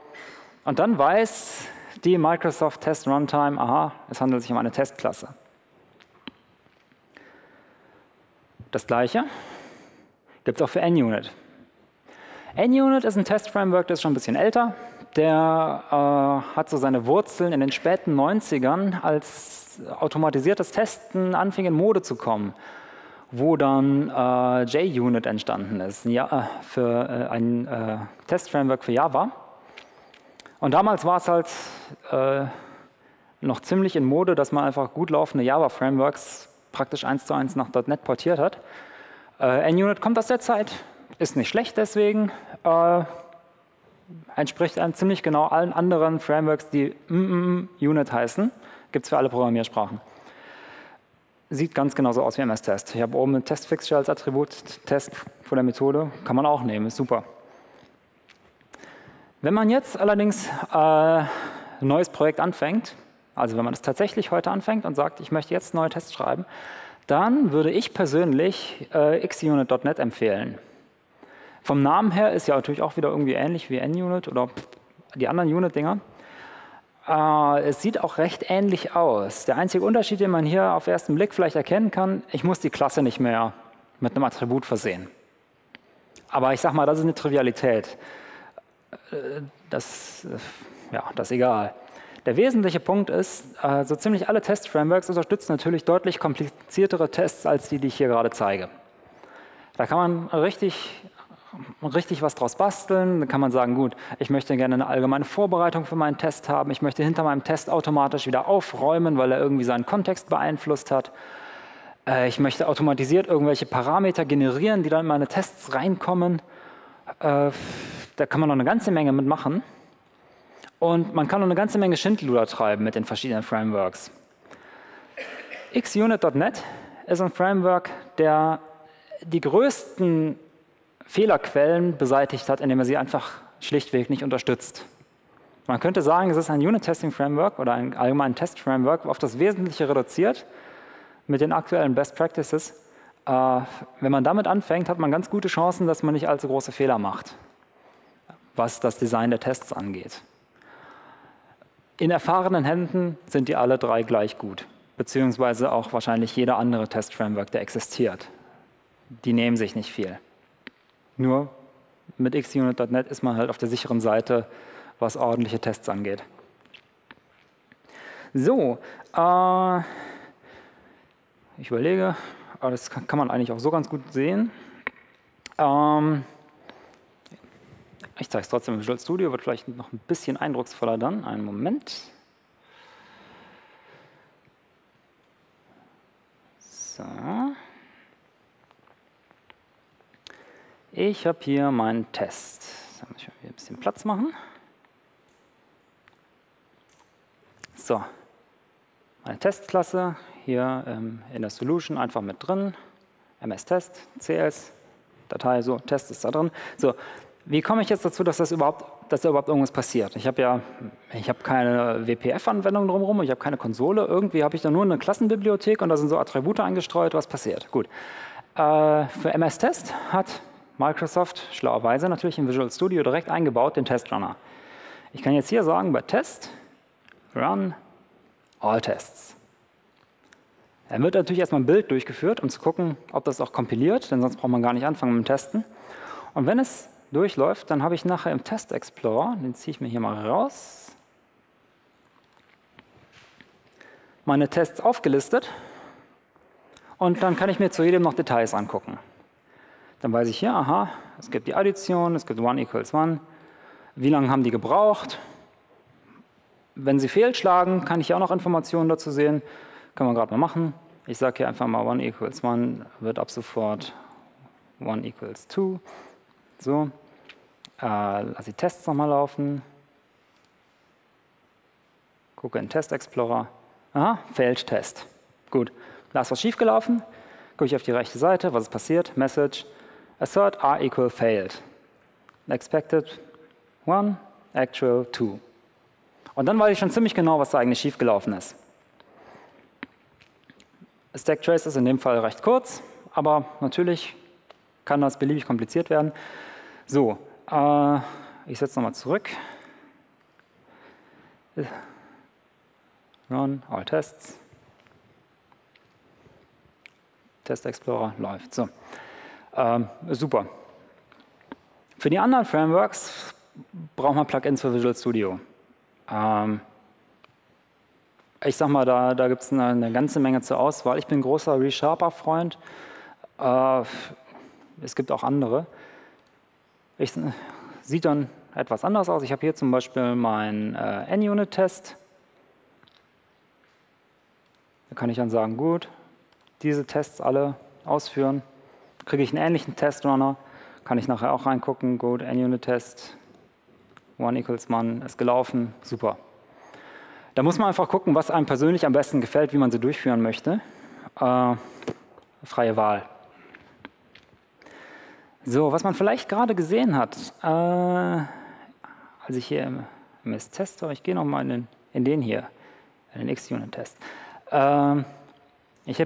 Und dann weiß die Microsoft Test Runtime, aha, es handelt sich um eine Testklasse. Das gleiche gibt es auch für NUnit. NUnit ist ein Test-Framework, das ist schon ein bisschen älter. Der hat so seine Wurzeln in den späten 90ern, als automatisiertes Testen anfing in Mode zu kommen, wo dann JUnit entstanden ist, ja, für ein Test-Framework für Java. Und damals war es halt noch ziemlich in Mode, dass man einfach gut laufende Java-Frameworks praktisch 1:1 nach .NET portiert hat. NUnit kommt aus der Zeit, ist nicht schlecht deswegen, entspricht ziemlich genau allen anderen Frameworks, die unit heißen, gibt es für alle Programmiersprachen. Sieht ganz genauso aus wie MS Test. Ich habe oben ein Testfixture als Attribut, Test vor der Methode, kann man auch nehmen, ist super. Wenn man jetzt allerdings ein neues Projekt anfängt, also wenn man das tatsächlich heute anfängt und sagt, ich möchte jetzt neue Tests schreiben, dann würde ich persönlich xunit.net empfehlen. Vom Namen her ist ja natürlich auch wieder irgendwie ähnlich wie NUnit oder die anderen Unit-Dinger. Es sieht auch recht ähnlich aus. Der einzige Unterschied, den man hier auf ersten Blick vielleicht erkennen kann, ich muss die Klasse nicht mehr mit einem Attribut versehen. Aber ich sag mal, das ist eine Trivialität. Das ist egal. Der wesentliche Punkt ist, so ziemlich alle Test-Frameworks unterstützen natürlich deutlich kompliziertere Tests als die, die ich hier gerade zeige. Da kann man richtig was draus basteln. Da kann man sagen, gut, ich möchte gerne eine allgemeine Vorbereitung für meinen Test haben. Ich möchte hinter meinem Test automatisch wieder aufräumen, weil er irgendwie seinen Kontext beeinflusst hat. Ich möchte automatisiert irgendwelche Parameter generieren, die dann in meine Tests reinkommen. Da kann man noch eine ganze Menge mitmachen. Und man kann noch eine ganze Menge Schindluder treiben mit den verschiedenen Frameworks. xunit.net ist ein Framework, der die größten Fehlerquellen beseitigt hat, indem er sie einfach schlichtweg nicht unterstützt. Man könnte sagen, es ist ein Unit-Testing-Framework oder ein allgemein Test-Framework, auf das Wesentliche reduziert mit den aktuellen Best Practices. Wenn man damit anfängt, hat man ganz gute Chancen, dass man nicht allzu große Fehler macht, was das Design der Tests angeht. In erfahrenen Händen sind die alle drei gleich gut, beziehungsweise auch wahrscheinlich jeder andere Test-Framework, der existiert. Die nehmen sich nicht viel. Nur mit xunit.net ist man halt auf der sicheren Seite, was ordentliche Tests angeht. So, ich überlege, aber das kann man eigentlich auch so ganz gut sehen. Ich zeige es trotzdem im Visual Studio, wird vielleicht noch ein bisschen eindrucksvoller dann. Einen Moment. So. Ich habe hier meinen Test. Da muss ich mal hier ein bisschen Platz machen. So, meine Testklasse hier in der Solution einfach mit drin. MS Test, CS, Datei, so, Test ist da drin. So, wie komme ich jetzt dazu, dass da überhaupt irgendwas passiert? Ich habe keine WPF-Anwendung drumherum, ich habe keine Konsole. Irgendwie habe ich da nur eine Klassenbibliothek und da sind so Attribute eingestreut, was passiert. Gut. Für MS Test hat Microsoft schlauerweise natürlich im Visual Studio direkt eingebaut, den Testrunner. Ich kann jetzt hier sagen, bei Test, Run, All Tests. Dann wird natürlich erstmal ein Build durchgeführt, um zu gucken, ob das auch kompiliert, denn sonst braucht man gar nicht anfangen mit dem Testen. Und wenn es durchläuft, dann habe ich nachher im Test Explorer, den ziehe ich mir hier mal raus, meine Tests aufgelistet und dann kann ich mir zu jedem noch Details angucken. Dann weiß ich hier, aha, es gibt die Addition, es gibt 1 = 1. Wie lange haben die gebraucht? Wenn sie fehlschlagen, kann ich hier auch noch Informationen dazu sehen. Können wir gerade mal machen. Ich sage hier einfach mal 1 = 1 wird ab sofort 1 = 2. So, lasse die Tests nochmal laufen. Gucke in den Test Explorer. Aha, Failed-Test. Gut, da ist was schiefgelaufen. Gucke ich auf die rechte Seite, was ist passiert? Message. Assert R = failed. Expected 1, actual 2. Und dann weiß ich schon ziemlich genau, was da eigentlich schiefgelaufen ist. Stack Trace ist in dem Fall recht kurz, aber natürlich kann das beliebig kompliziert werden. So, ich setze nochmal zurück. Run all tests. Test Explorer läuft. So. Super. Für die anderen Frameworks braucht man Plugins für Visual Studio. Ich sag mal, da gibt es eine ganze Menge zur Auswahl. Ich bin großer ReSharper-Freund. Es gibt auch andere. Sieht dann etwas anders aus. Ich habe hier zum Beispiel meinen NUnit-Test. Da kann ich dann sagen, gut, diese Tests alle ausführen. Kriege ich einen ähnlichen Testrunner, kann ich nachher auch reingucken. Gut, NUnit-Test, one = one, ist gelaufen, super. Da muss man einfach gucken, was einem persönlich am besten gefällt, wie man sie durchführen möchte. Freie Wahl. So, was man vielleicht gerade gesehen hat, als ich hier im MS Test war, ich gehe nochmal in den xunit-Test. Ich habe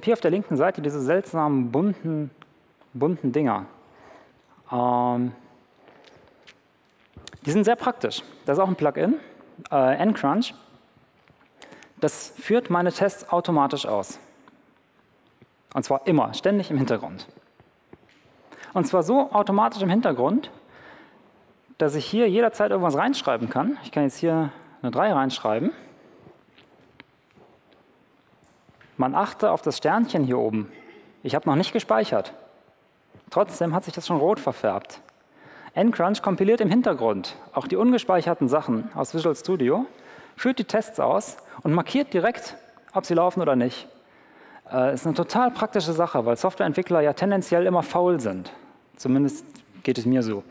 hier auf der linken Seite diese seltsamen bunten Dinger. Die sind sehr praktisch. Das ist auch ein Plugin, NCrunch. Das führt meine Tests automatisch aus. Und zwar immer, ständig im Hintergrund. Und zwar so automatisch im Hintergrund, dass ich hier jederzeit irgendwas reinschreiben kann. Ich kann jetzt hier eine 3 reinschreiben. Man achte auf das Sternchen hier oben. Ich habe noch nicht gespeichert. Trotzdem hat sich das schon rot verfärbt. NCrunch kompiliert im Hintergrund auch die ungespeicherten Sachen aus Visual Studio, führt die Tests aus und markiert direkt, ob sie laufen oder nicht. Ist eine total praktische Sache, weil Softwareentwickler ja tendenziell immer faul sind. Zumindest geht es mir so.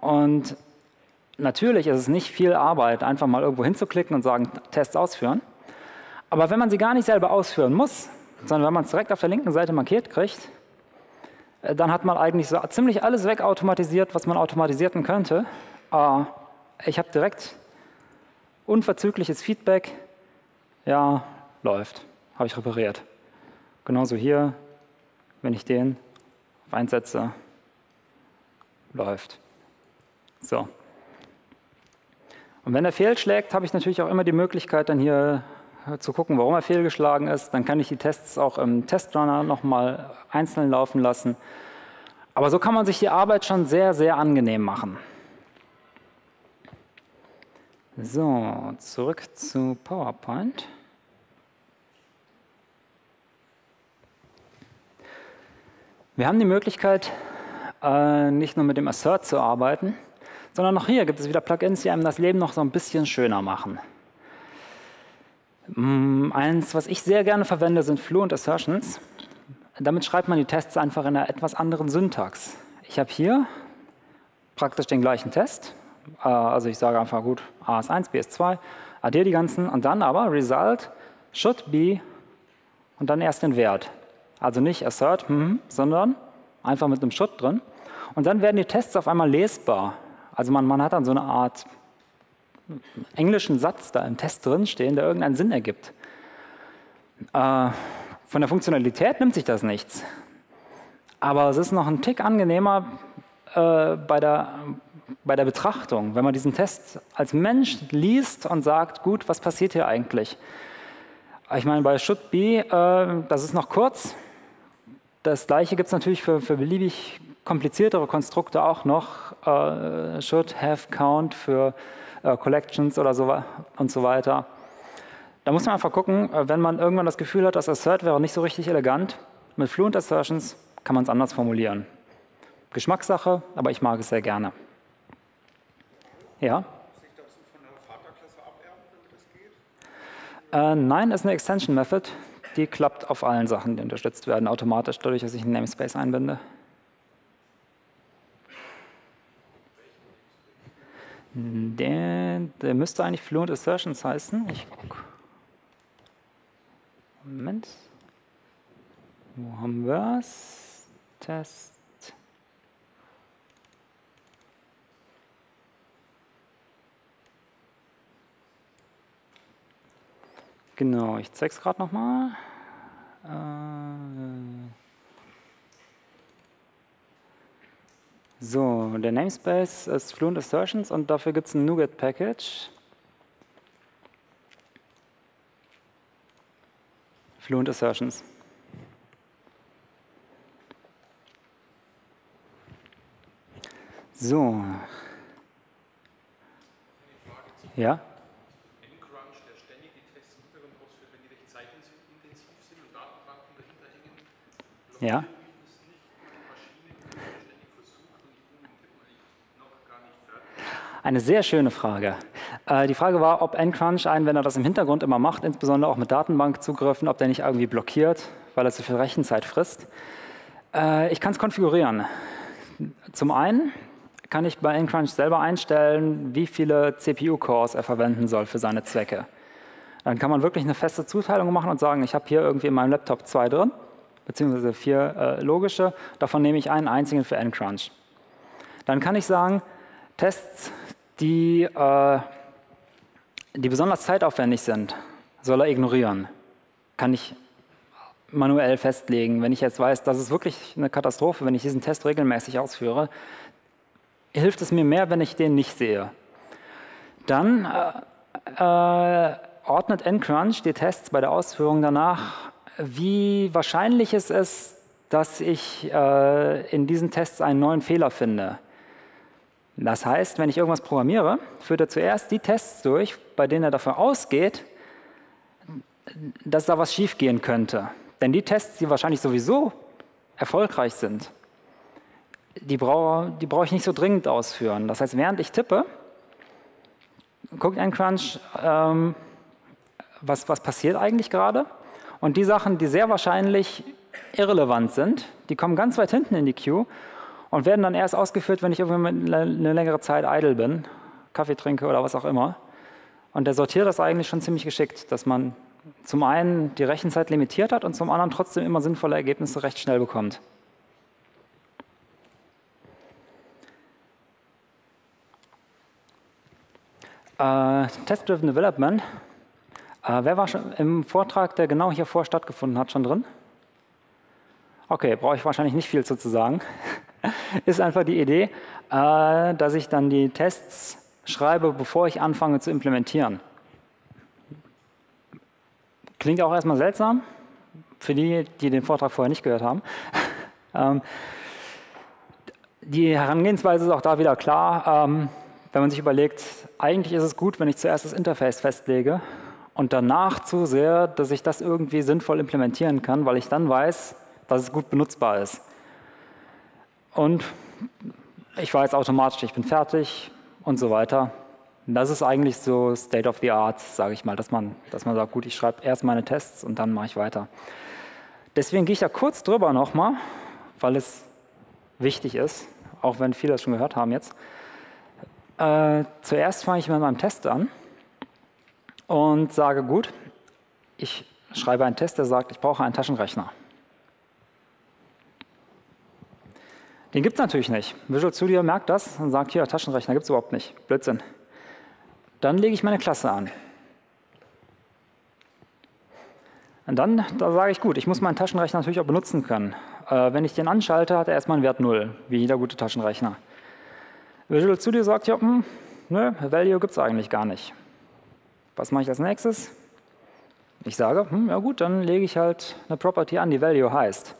Und natürlich ist es nicht viel Arbeit, einfach mal irgendwo hinzuklicken und sagen, Tests ausführen. Aber wenn man sie gar nicht selber ausführen muss, sondern wenn man es direkt auf der linken Seite markiert kriegt, dann hat man eigentlich so ziemlich alles wegautomatisiert, was man automatisieren könnte. Ich habe direkt unverzügliches Feedback. Ja, läuft. Habe ich repariert. Genauso hier, wenn ich den auf 1 setze, läuft. So. Und wenn er fehlschlägt, habe ich natürlich auch immer die Möglichkeit, dann hier zu gucken, warum er fehlgeschlagen ist. Dann kann ich die Tests auch im Testrunner nochmal einzeln laufen lassen. Aber so kann man sich die Arbeit schon sehr, sehr angenehm machen. So, zurück zu PowerPoint. Wir haben die Möglichkeit, nicht nur mit dem Assert zu arbeiten, sondern auch hier gibt es wieder Plugins, die einem das Leben noch so ein bisschen schöner machen. Eins, was ich sehr gerne verwende, sind Fluent Assertions. Damit schreibt man die Tests einfach in einer etwas anderen Syntax. Ich habe hier praktisch den gleichen Test. Also ich sage einfach, gut, A ist 1, B ist 2, addiere die ganzen und dann aber Result should be und dann erst den Wert. Also nicht assert, sondern einfach mit einem should drin. Und dann werden die Tests auf einmal lesbar. Also man hat dann so eine Art englischen Satz da im Test drinstehen, der irgendeinen Sinn ergibt. Von der Funktionalität nimmt sich das nichts. Aber es ist noch ein Tick angenehmer bei der Betrachtung, wenn man diesen Test als Mensch liest und sagt, gut, was passiert hier eigentlich? Ich meine, bei should be, das ist noch kurz. Das Gleiche gibt es natürlich für beliebig kompliziertere Konstrukte auch noch. Should, have, count für Collections oder so und so weiter. Da muss man einfach gucken, wenn man irgendwann das Gefühl hat, das Assert wäre nicht so richtig elegant. Mit Fluent Assertions kann man es anders formulieren. Geschmackssache, aber ich mag es sehr gerne. Ja? Nein, ist eine Extension Method, die klappt auf allen Sachen, die unterstützt werden, automatisch, dadurch, dass ich einen Namespace einbinde. Der müsste eigentlich Fluent Assertions heißen. Ich gucke. Moment. Wo haben wir es? Test. Genau, ich zeige es gerade nochmal. So, der Namespace ist Fluent Assertions und dafür gibt es ein NuGet-Package. Fluent Assertions. So. Ja? NCrunch, der ständig die Tests im Hintergrund ausführt, wenn die recht zeitintensiv sind und Datenbanken dahinter hängen, ja. Eine sehr schöne Frage. Die Frage war, ob NCrunch einen, wenn er das im Hintergrund immer macht, insbesondere auch mit Datenbankzugriffen, ob der nicht irgendwie blockiert, weil er zu viel Rechenzeit frisst. Ich kann es konfigurieren. Zum einen kann ich bei NCrunch selber einstellen, wie viele CPU-Cores er verwenden soll für seine Zwecke. Dann kann man wirklich eine feste Zuteilung machen und sagen, ich habe hier irgendwie in meinem Laptop 2 drin, beziehungsweise 4 logische, davon nehme ich einen einzigen für NCrunch. Dann kann ich sagen, Tests, die besonders zeitaufwendig sind, soll er ignorieren. Kann ich manuell festlegen. Wenn ich jetzt weiß, das ist wirklich eine Katastrophe, wenn ich diesen Test regelmäßig ausführe, hilft es mir mehr, wenn ich den nicht sehe. Dann ordnet NCrunch die Tests bei der Ausführung danach, wie wahrscheinlich es ist, dass ich in diesen Tests einen neuen Fehler finde. Das heißt, wenn ich irgendwas programmiere, führt er zuerst die Tests durch, bei denen er davon ausgeht, dass da was schiefgehen könnte. Denn die Tests, die wahrscheinlich sowieso erfolgreich sind, die brauche ich nicht so dringend ausführen. Das heißt, während ich tippe, guckt NCrunch, was passiert eigentlich gerade. Und die Sachen, die sehr wahrscheinlich irrelevant sind, die kommen ganz weit hinten in die Queue und werden dann erst ausgeführt, wenn ich irgendwie eine längere Zeit idle bin, Kaffee trinke oder was auch immer. Und der sortiert das eigentlich schon ziemlich geschickt, dass man zum einen die Rechenzeit limitiert hat und zum anderen trotzdem immer sinnvolle Ergebnisse recht schnell bekommt. Test-Driven Development. Wer war schon im Vortrag, der genau hier vor stattgefunden hat, schon drin? Okay, brauche ich wahrscheinlich nicht viel zu sagen. Ist einfach die Idee, dass ich dann die Tests schreibe, bevor ich anfange zu implementieren. Klingt auch erstmal seltsam, für die, die den Vortrag vorher nicht gehört haben. Die Herangehensweise ist auch da wieder klar, wenn man sich überlegt, eigentlich ist es gut, wenn ich zuerst das Interface festlege und danach zusehe, dass ich das irgendwie sinnvoll implementieren kann, weil ich dann weiß, dass es gut benutzbar ist. Und ich weiß automatisch, ich bin fertig und so weiter. Das ist eigentlich so State of the Art, sage ich mal, dass man sagt, gut, ich schreibe erst meine Tests und dann mache ich weiter. Deswegen gehe ich da kurz drüber nochmal, weil es wichtig ist, auch wenn viele das schon gehört haben jetzt. Zuerst fange ich mit meinem Test an und sage, gut, ich schreibe einen Test, der sagt, ich brauche einen Taschenrechner. Den gibt es natürlich nicht. Visual Studio merkt das und sagt, hier, Taschenrechner gibt es überhaupt nicht. Blödsinn. Dann lege ich meine Klasse an. Und dann da sage ich, gut, ich muss meinen Taschenrechner natürlich auch benutzen können. Wenn ich den anschalte, hat er erstmal einen Wert 0, wie jeder gute Taschenrechner. Visual Studio sagt, ja, nö, Value gibt es eigentlich gar nicht. Was mache ich als nächstes? Ich sage, ja gut, dann lege ich halt eine Property an, die Value heißt.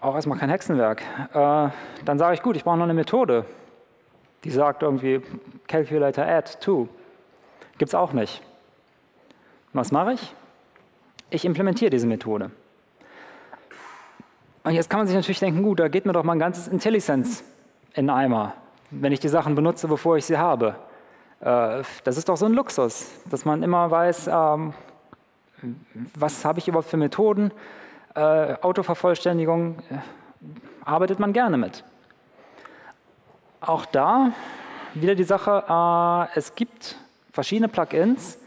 Auch erstmal kein Hexenwerk. Dann sage ich, gut, ich brauche noch eine Methode. Die sagt irgendwie Calculator add to. Gibt es auch nicht. Was mache ich? Ich implementiere diese Methode. Und jetzt kann man sich natürlich denken, gut, da geht mir doch mein ganzes IntelliSense in den Eimer, wenn ich die Sachen benutze, bevor ich sie habe. Das ist doch so ein Luxus, dass man immer weiß, was habe ich überhaupt für Methoden. Autovervollständigung arbeitet man gerne mit. Auch da wieder die Sache, es gibt verschiedene Plugins,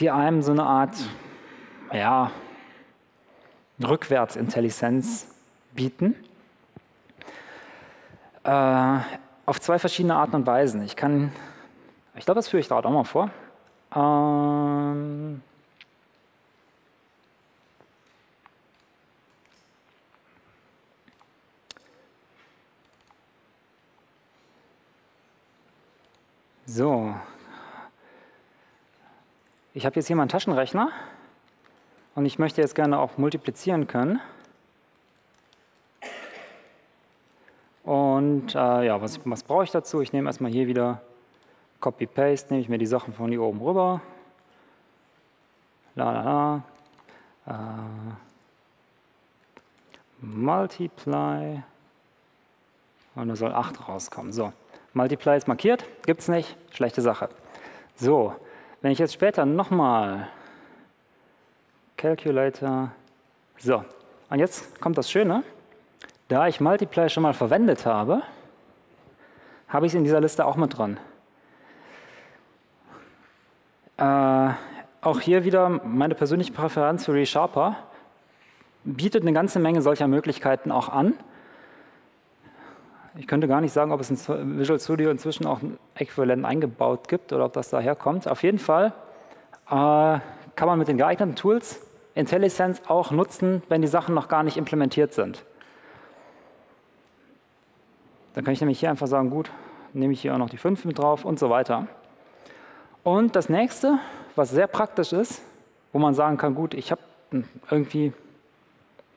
die einem so eine Art ja, Rückwärtsintelligenz bieten. Auf zwei verschiedene Arten und Weisen. Ich glaube, das führe ich gerade auch mal vor. So, ich habe jetzt hier meinen Taschenrechner Und ich möchte jetzt gerne auch multiplizieren können. Und ja, was brauche ich dazu? Ich nehme erstmal hier wieder Copy-Paste, nehme ich mir die Sachen von hier oben rüber. Multiply. Und da soll 8 rauskommen. So, Multiply ist markiert, gibt es nicht, schlechte Sache. So, wenn ich jetzt später nochmal Calculator. So, und jetzt kommt das Schöne. Da ich Multiply schon mal verwendet habe, habe ich es in dieser Liste auch mit drin. Auch hier wieder meine persönliche Präferenz für ReSharper. Bietet eine ganze Menge solcher Möglichkeiten auch an. Ich könnte gar nicht sagen, ob es in Visual Studio inzwischen auch ein Äquivalent eingebaut gibt oder ob das daherkommt. Auf jeden Fall kann man mit den geeigneten Tools IntelliSense auch nutzen, wenn die Sachen noch gar nicht implementiert sind. Dann kann ich nämlich hier einfach sagen, gut, nehme ich hier auch noch die 5 mit drauf und so weiter. Und das nächste, was sehr praktisch ist, wo man sagen kann, gut, ich habe irgendwie,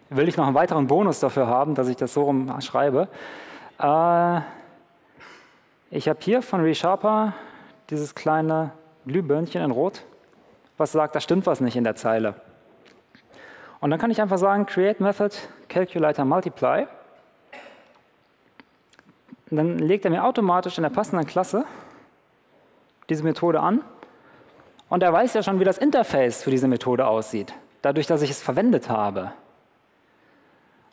will ich noch einen weiteren Bonus dafür haben, dass ich das so rum schreibe. Ich habe hier von ReSharper dieses kleine Glühbirnchen in Rot, was sagt, da stimmt was nicht in der Zeile. Und dann kann ich einfach sagen, create method calculator multiply. Und dann legt er mir automatisch in der passenden Klasse diese Methode an. Und er weiß ja schon, wie das Interface für diese Methode aussieht, dadurch, dass ich es verwendet habe.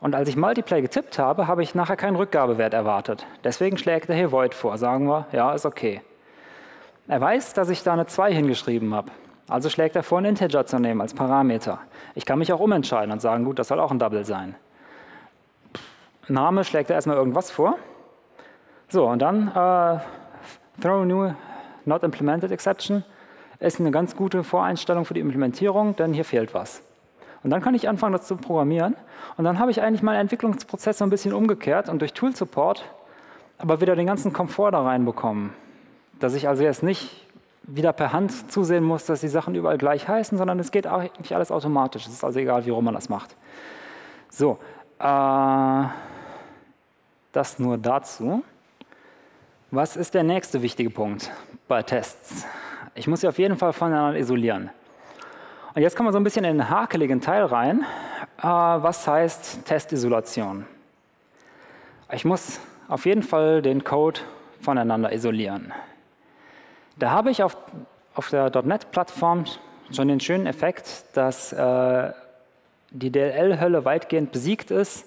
Und als ich Multiply getippt habe, habe ich nachher keinen Rückgabewert erwartet. Deswegen schlägt er hier Void vor. Sagen wir, ja, ist okay. Er weiß, dass ich da eine 2 hingeschrieben habe. Also schlägt er vor, einen Integer zu nehmen als Parameter. Ich kann mich auch umentscheiden und sagen, gut, das soll auch ein Double sein. Name schlägt er erstmal irgendwas vor. So, und dann throw new not implemented exception ist eine ganz gute Voreinstellung für die Implementierung, denn hier fehlt was. Und dann kann ich anfangen, das zu programmieren. Und dann habe ich eigentlich meinen Entwicklungsprozess so ein bisschen umgekehrt und durch Tool-Support aber wieder den ganzen Komfort da reinbekommen. Dass ich also jetzt nicht wieder per Hand zusehen muss, dass die Sachen überall gleich heißen, sondern es geht eigentlich alles automatisch. Es ist also egal, wie rum man das macht. So, das nur dazu. Was ist der nächste wichtige Punkt bei Tests? Ich muss sie auf jeden Fall voneinander isolieren. Und jetzt kommen wir so ein bisschen in den hakeligen Teil rein. Was heißt Testisolation? Ich muss auf jeden Fall den Code voneinander isolieren. Da habe ich auf der .NET-Plattform schon den schönen Effekt, dass die DLL-Hölle weitgehend besiegt ist.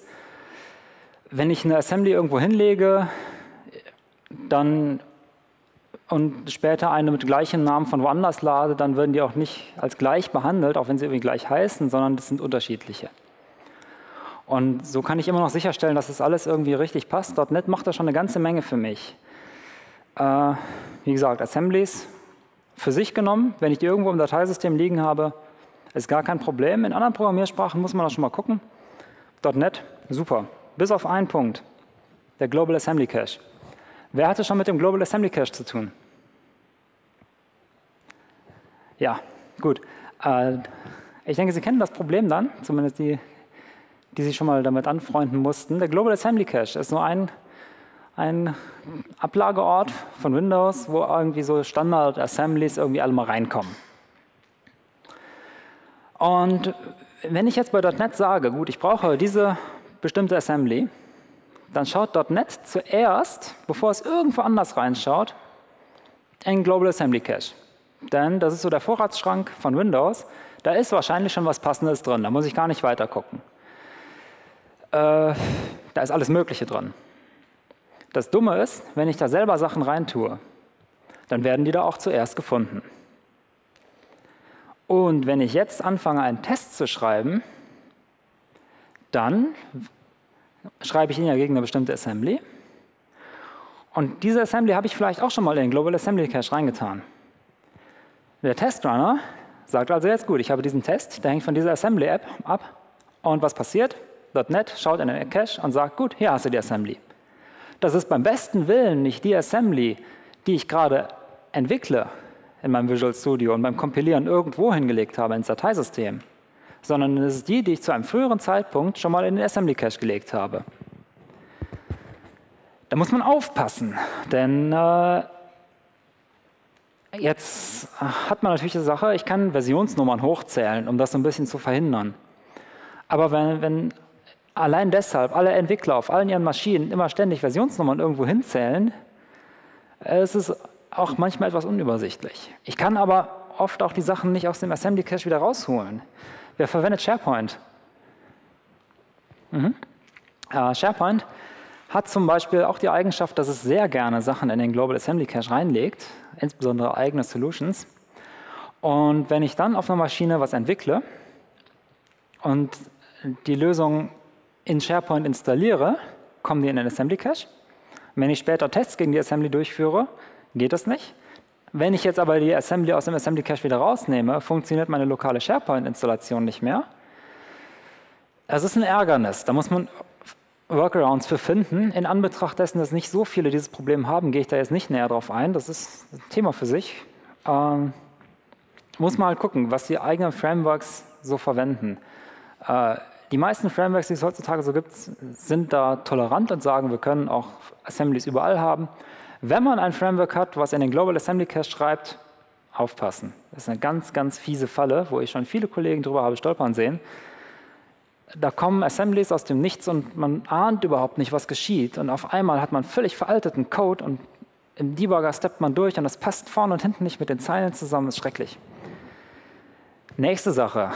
Wenn ich eine Assembly irgendwo hinlege dann und später eine mit gleichem Namen von woanders lade, dann werden die auch nicht als gleich behandelt, auch wenn sie irgendwie gleich heißen, sondern das sind unterschiedliche. Und so kann ich immer noch sicherstellen, dass das alles irgendwie richtig passt. .NET macht da schon eine ganze Menge für mich. Wie gesagt, Assemblies für sich genommen, wenn ich die irgendwo im Dateisystem liegen habe, ist gar kein Problem. In anderen Programmiersprachen muss man das schon mal gucken. .NET, super. Bis auf einen Punkt, der Global Assembly Cache. Wer hatte schon mit dem Global Assembly Cache zu tun? Ja, gut. Ich denke, Sie kennen das Problem dann, zumindest die, die sich schon mal damit anfreunden mussten. Der Global Assembly Cache ist so ein Ablageort von Windows, wo irgendwie so Standard-Assemblies irgendwie alle mal reinkommen. Und wenn ich jetzt bei .NET sage, gut, ich brauche diese bestimmte Assembly, dann schaut .NET zuerst, bevor es irgendwo anders reinschaut, in Global Assembly Cache. Denn das ist so der Vorratsschrank von Windows. Da ist wahrscheinlich schon was Passendes drin. Da muss ich gar nicht weiter gucken. Da ist alles Mögliche drin. Das Dumme ist, wenn ich da selber Sachen reintue, dann werden die da auch zuerst gefunden. Und wenn ich jetzt anfange, einen Test zu schreiben, dann schreibe ich ihn ja gegen eine bestimmte Assembly. Und diese Assembly habe ich vielleicht auch schon mal in den Global Assembly Cache reingetan. Der Testrunner sagt also jetzt, gut, ich habe diesen Test, der hängt von dieser Assembly-App ab. Und was passiert? .NET schaut in den Cache und sagt, gut, hier hast du die Assembly. Das ist beim besten Willen nicht die Assembly, die ich gerade entwickle in meinem Visual Studio und beim Kompilieren irgendwo hingelegt habe ins Dateisystem, sondern es ist die ich zu einem früheren Zeitpunkt schon mal in den Assembly Cache gelegt habe. Da muss man aufpassen, denn jetzt hat man natürlich die Sache, ich kann Versionsnummern hochzählen, um das so ein bisschen zu verhindern. Aber wenn allein deshalb alle Entwickler auf allen ihren Maschinen immer ständig Versionsnummern irgendwo hinzählen, es ist auch manchmal etwas unübersichtlich. Ich kann aber oft auch die Sachen nicht aus dem Assembly Cache wieder rausholen. Wer verwendet SharePoint? SharePoint hat zum Beispiel auch die Eigenschaft, dass es sehr gerne Sachen in den Global Assembly Cache reinlegt, insbesondere eigene Solutions. Und wenn ich dann auf einer Maschine was entwickle und die Lösung in SharePoint installiere, kommen die in den Assembly Cache. Wenn ich später Tests gegen die Assembly durchführe, geht das nicht. Wenn ich jetzt aber die Assembly aus dem Assembly Cache wieder rausnehme, funktioniert meine lokale SharePoint-Installation nicht mehr. Es ist ein Ärgernis. Da muss man Workarounds für finden. In Anbetracht dessen, dass nicht so viele dieses Problem haben, gehe ich da jetzt nicht näher drauf ein. Das ist ein Thema für sich. Muss man halt gucken, was die eigenen Frameworks so verwenden. Die meisten Frameworks, die es heutzutage so gibt, sind da tolerant und sagen, wir können auch Assemblies überall haben. Wenn man ein Framework hat, was in den Global Assembly Cache schreibt, aufpassen. Das ist eine ganz, ganz fiese Falle, wo ich schon viele Kollegen drüber habe stolpern sehen. Da kommen Assemblies aus dem Nichts und man ahnt überhaupt nicht, was geschieht. Und auf einmal hat man völlig veralteten Code und im Debugger steppt man durch und das passt vorne und hinten nicht mit den Zeilen zusammen. Das ist schrecklich. Nächste Sache.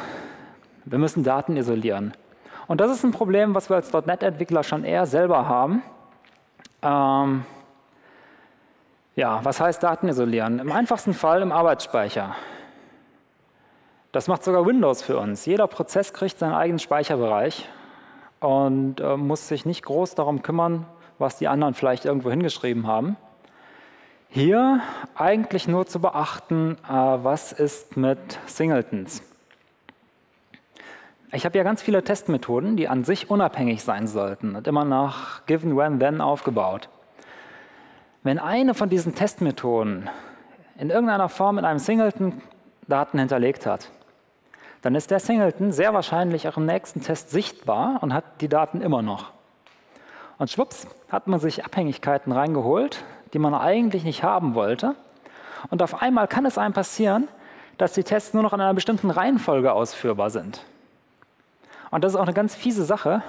Wir müssen Daten isolieren. Und das ist ein Problem, was wir als .NET-Entwickler schon eher selber haben. Ja, was heißt Daten isolieren? Im einfachsten Fall im Arbeitsspeicher. Das macht sogar Windows für uns. Jeder Prozess kriegt seinen eigenen Speicherbereich und muss sich nicht groß darum kümmern, was die anderen vielleicht irgendwo hingeschrieben haben. Hier eigentlich nur zu beachten, was ist mit Singletons. Ich habe ja ganz viele Testmethoden, die an sich unabhängig sein sollten und immer nach Given, When, Then aufgebaut. Wenn eine von diesen Testmethoden in irgendeiner Form in einem Singleton Daten hinterlegt hat, dann ist der Singleton sehr wahrscheinlich auch im nächsten Test sichtbar und hat die Daten immer noch. Und schwupps, hat man sich Abhängigkeiten reingeholt, die man eigentlich nicht haben wollte. Und auf einmal kann es einem passieren, dass die Tests nur noch in einer bestimmten Reihenfolge ausführbar sind. Und das ist auch eine ganz fiese Sache,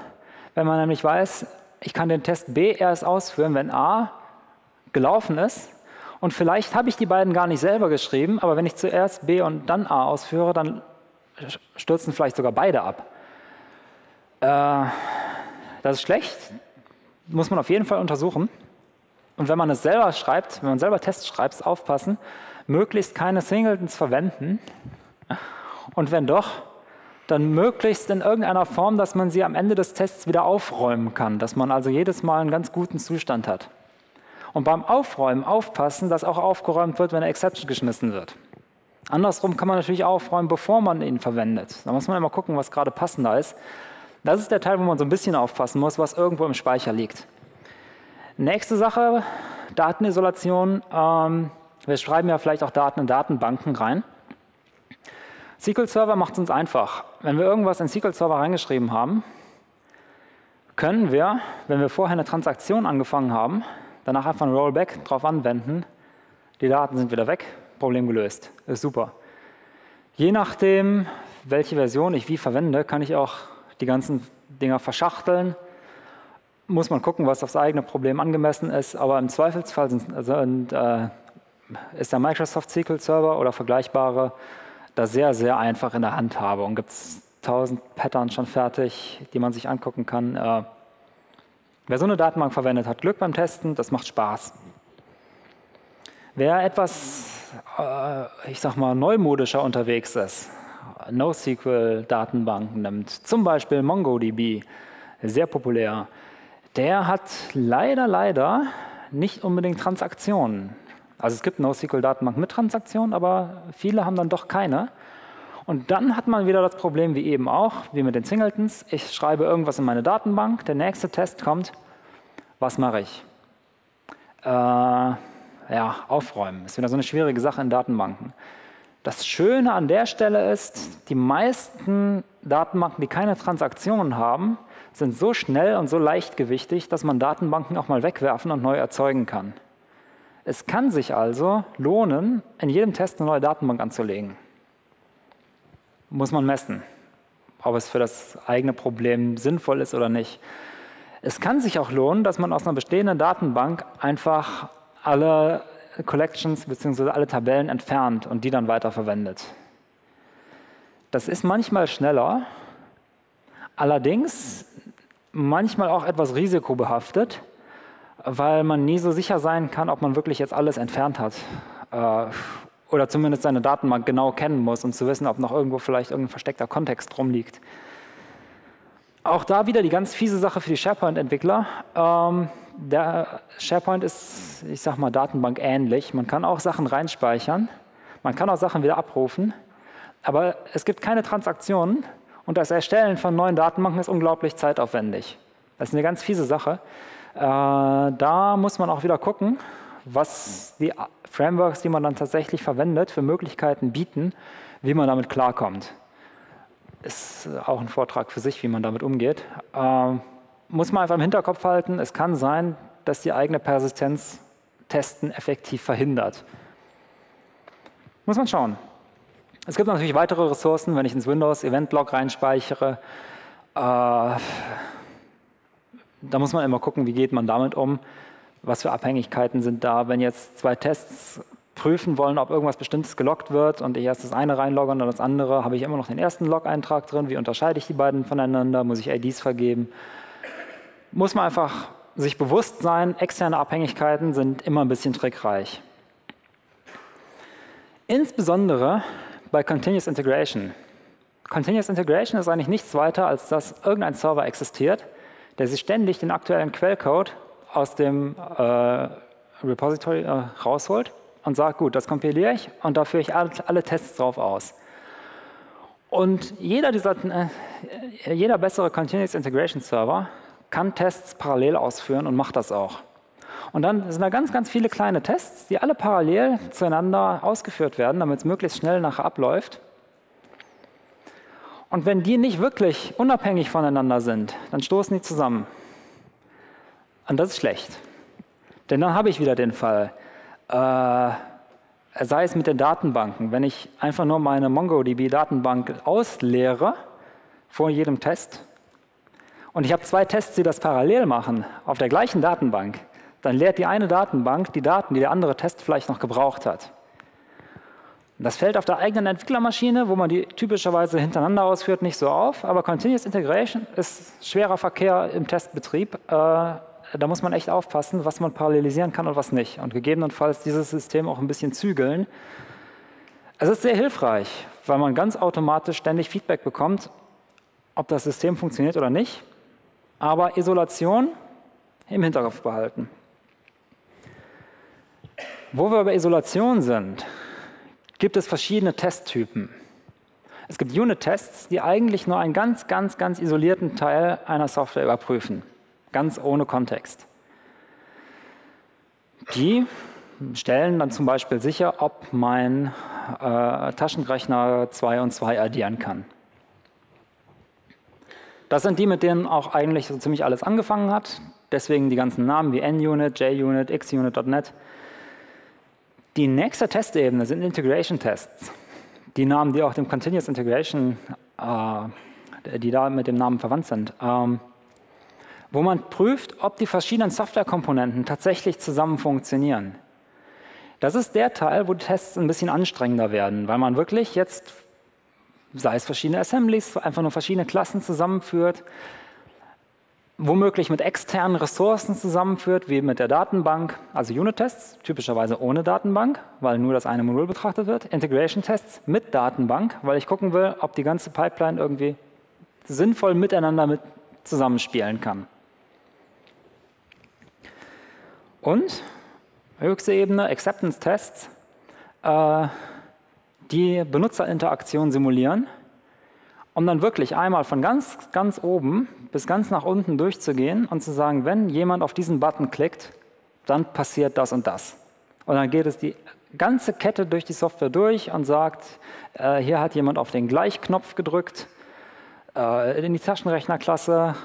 wenn man nämlich weiß, ich kann den Test B erst ausführen, wenn A gelaufen ist. Und vielleicht habe ich die beiden gar nicht selber geschrieben, aber wenn ich zuerst B und dann A ausführe, dann stürzen vielleicht sogar beide ab. Das ist schlecht, muss man auf jeden Fall untersuchen. Und wenn man es selber schreibt, wenn man selber Tests schreibt, aufpassen, möglichst keine Singletons verwenden. Und wenn doch, dann möglichst in irgendeiner Form, dass man sie am Ende des Tests wieder aufräumen kann, dass man also jedes Mal einen ganz guten Zustand hat. Und beim Aufräumen aufpassen, dass auch aufgeräumt wird, wenn eine Exception geschmissen wird. Andersrum kann man natürlich aufräumen, bevor man ihn verwendet. Da muss man immer gucken, was gerade passender ist. Das ist der Teil, wo man so ein bisschen aufpassen muss, was irgendwo im Speicher liegt. Nächste Sache, Datenisolation. Wir schreiben ja vielleicht auch Daten in Datenbanken rein. SQL Server macht es uns einfach. Wenn wir irgendwas in SQL Server reingeschrieben haben, können wir, wenn wir vorher eine Transaktion angefangen haben, danach einfach ein Rollback drauf anwenden, die Daten sind wieder weg, Problem gelöst, ist super. Je nachdem, welche Version ich wie verwende, kann ich auch die ganzen Dinger verschachteln, muss man gucken, was aufs eigene Problem angemessen ist, aber im Zweifelsfall ist der Microsoft SQL Server oder vergleichbare da sehr, sehr einfach in der Handhabung. Gibt es 1000 Patterns schon fertig, die man sich angucken kann. Wer so eine Datenbank verwendet, hat Glück beim Testen, das macht Spaß. Wer etwas, ich sag mal, neumodischer unterwegs ist, NoSQL-Datenbanken nimmt, zum Beispiel MongoDB, sehr populär, der hat leider, leider nicht unbedingt Transaktionen. Also es gibt NoSQL-Datenbanken mit Transaktionen, aber viele haben dann doch keine. Und dann hat man wieder das Problem, wie eben auch, wie mit den Singletons. Ich schreibe irgendwas in meine Datenbank, der nächste Test kommt. Was mache ich? Ja, aufräumen. Ist wieder so eine schwierige Sache in Datenbanken. Das Schöne an der Stelle ist, die meisten Datenbanken, die keine Transaktionen haben, sind so schnell und so leichtgewichtig, dass man Datenbanken auch mal wegwerfen und neu erzeugen kann. Es kann sich also lohnen, in jedem Test eine neue Datenbank anzulegen. Muss man messen, ob es für das eigene Problem sinnvoll ist oder nicht. Es kann sich auch lohnen, dass man aus einer bestehenden Datenbank einfach alle Collections bzw. alle Tabellen entfernt und die dann weiterverwendet. Das ist manchmal schneller, allerdings manchmal auch etwas risikobehaftet, weil man nie so sicher sein kann, ob man wirklich jetzt alles entfernt hat oder zumindest seine Datenbank genau kennen muss, um zu wissen, ob noch irgendwo vielleicht irgendein versteckter Kontext rumliegt. Auch da wieder die ganz fiese Sache für die SharePoint-Entwickler. Der SharePoint ist, ich sag mal, Datenbank ähnlich. Man kann auch Sachen reinspeichern, man kann auch Sachen wieder abrufen, aber es gibt keine Transaktionen und das Erstellen von neuen Datenbanken ist unglaublich zeitaufwendig. Das ist eine ganz fiese Sache. Da muss man auch wieder gucken, was die Frameworks, die man dann tatsächlich verwendet, für Möglichkeiten bieten, wie man damit klarkommt. Ist auch ein Vortrag für sich, wie man damit umgeht. Muss man einfach im Hinterkopf halten, es kann sein, dass die eigene Persistenz Testen effektiv verhindert. Muss man schauen. Es gibt natürlich weitere Ressourcen, wenn ich ins Windows-Event-Log reinspeichere. Da muss man immer gucken, wie geht man damit um, was für Abhängigkeiten sind da. Wenn jetzt zwei Tests prüfen wollen, ob irgendwas Bestimmtes geloggt wird und ich erst das eine reinlogge und dann das andere, habe ich immer noch den ersten Log-Eintrag drin. Wie unterscheide ich die beiden voneinander? Muss ich IDs vergeben? Muss man einfach sich bewusst sein, externe Abhängigkeiten sind immer ein bisschen trickreich. Insbesondere bei Continuous Integration. Continuous Integration ist eigentlich nichts weiter, als dass irgendein Server existiert, der sich ständig den aktuellen Quellcode aus dem Repository rausholt und sagt, gut, das kompiliere ich und da führe ich alle Tests drauf aus. Und jeder bessere Continuous Integration Server kann Tests parallel ausführen und macht das auch. Und dann sind da ganz, ganz viele kleine Tests, die alle parallel zueinander ausgeführt werden, damit es möglichst schnell nachher abläuft. Und wenn die nicht wirklich unabhängig voneinander sind, dann stoßen die zusammen. Und das ist schlecht. Denn dann habe ich wieder den Fall, sei es mit den Datenbanken, wenn ich einfach nur meine MongoDB-Datenbank ausleere vor jedem Test und ich habe zwei Tests, die das parallel machen, auf der gleichen Datenbank, dann leert die eine Datenbank die Daten, die der andere Test vielleicht noch gebraucht hat. Das fällt auf der eigenen Entwicklermaschine, wo man die typischerweise hintereinander ausführt, nicht so auf. Aber Continuous Integration ist schwerer Verkehr im Testbetrieb. Da muss man echt aufpassen, was man parallelisieren kann und was nicht. Und gegebenenfalls dieses System auch ein bisschen zügeln. Es ist sehr hilfreich, weil man ganz automatisch ständig Feedback bekommt, ob das System funktioniert oder nicht. Aber Isolation im Hinterkopf behalten. Wo wir bei Isolation sind, gibt es verschiedene Testtypen. Es gibt Unit-Tests, die eigentlich nur einen ganz, ganz, ganz isolierten Teil einer Software überprüfen, ganz ohne Kontext. Die stellen dann zum Beispiel sicher, ob mein Taschenrechner 2 und 2 addieren kann. Das sind die, mit denen auch eigentlich so ziemlich alles angefangen hat, deswegen die ganzen Namen wie NUnit, JUnit, xunit.net. Die nächste Testebene sind Integration-Tests. Die Namen, die auch dem Continuous Integration, die da mit dem Namen verwandt sind. Wo man prüft, ob die verschiedenen Softwarekomponenten tatsächlich zusammen funktionieren. Das ist der Teil, wo die Tests ein bisschen anstrengender werden, weil man wirklich jetzt, sei es verschiedene Assemblies, einfach nur verschiedene Klassen zusammenführt, womöglich mit externen Ressourcen zusammenführt, wie mit der Datenbank, also Unit-Tests, typischerweise ohne Datenbank, weil nur das eine Modul betrachtet wird, Integration-Tests mit Datenbank, weil ich gucken will, ob die ganze Pipeline irgendwie sinnvoll miteinander zusammenspielen kann. Und höchste Ebene, Acceptance-Tests, die Benutzerinteraktion simulieren, um dann wirklich einmal von ganz, ganz oben bis ganz nach unten durchzugehen und zu sagen, wenn jemand auf diesen Button klickt, dann passiert das und das. Und dann geht es die ganze Kette durch die Software durch und sagt, hier hat jemand auf den Gleichknopf gedrückt, in die Taschenrechnerklasse,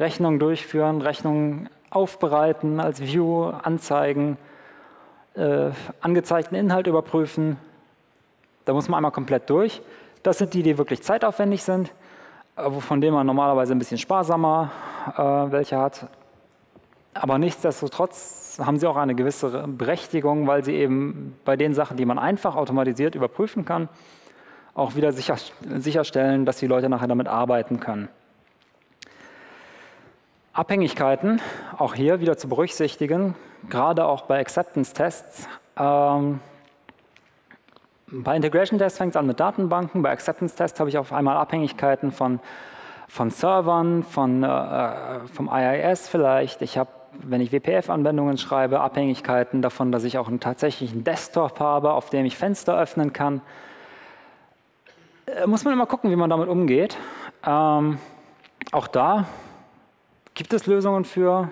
Rechnung durchführen, Rechnung aufbereiten, als View anzeigen, angezeigten Inhalt überprüfen. Da muss man einmal komplett durch. Das sind die, die wirklich zeitaufwendig sind, von denen man normalerweise ein bisschen sparsamer welche hat. Aber nichtsdestotrotz haben sie auch eine gewisse Berechtigung, weil sie eben bei den Sachen, die man einfach automatisiert überprüfen kann, auch wieder sicherstellen, dass die Leute nachher damit arbeiten können. Abhängigkeiten, auch hier wieder zu berücksichtigen, gerade auch bei Acceptance-Tests. Bei Integration-Tests fängt es an mit Datenbanken, bei Acceptance-Tests habe ich auf einmal Abhängigkeiten von Servern, vom IIS vielleicht. Ich habe, wenn ich WPF-Anwendungen schreibe, Abhängigkeiten davon, dass ich auch einen tatsächlichen Desktop habe, auf dem ich Fenster öffnen kann. Muss man immer gucken, wie man damit umgeht. Auch da gibt es Lösungen für,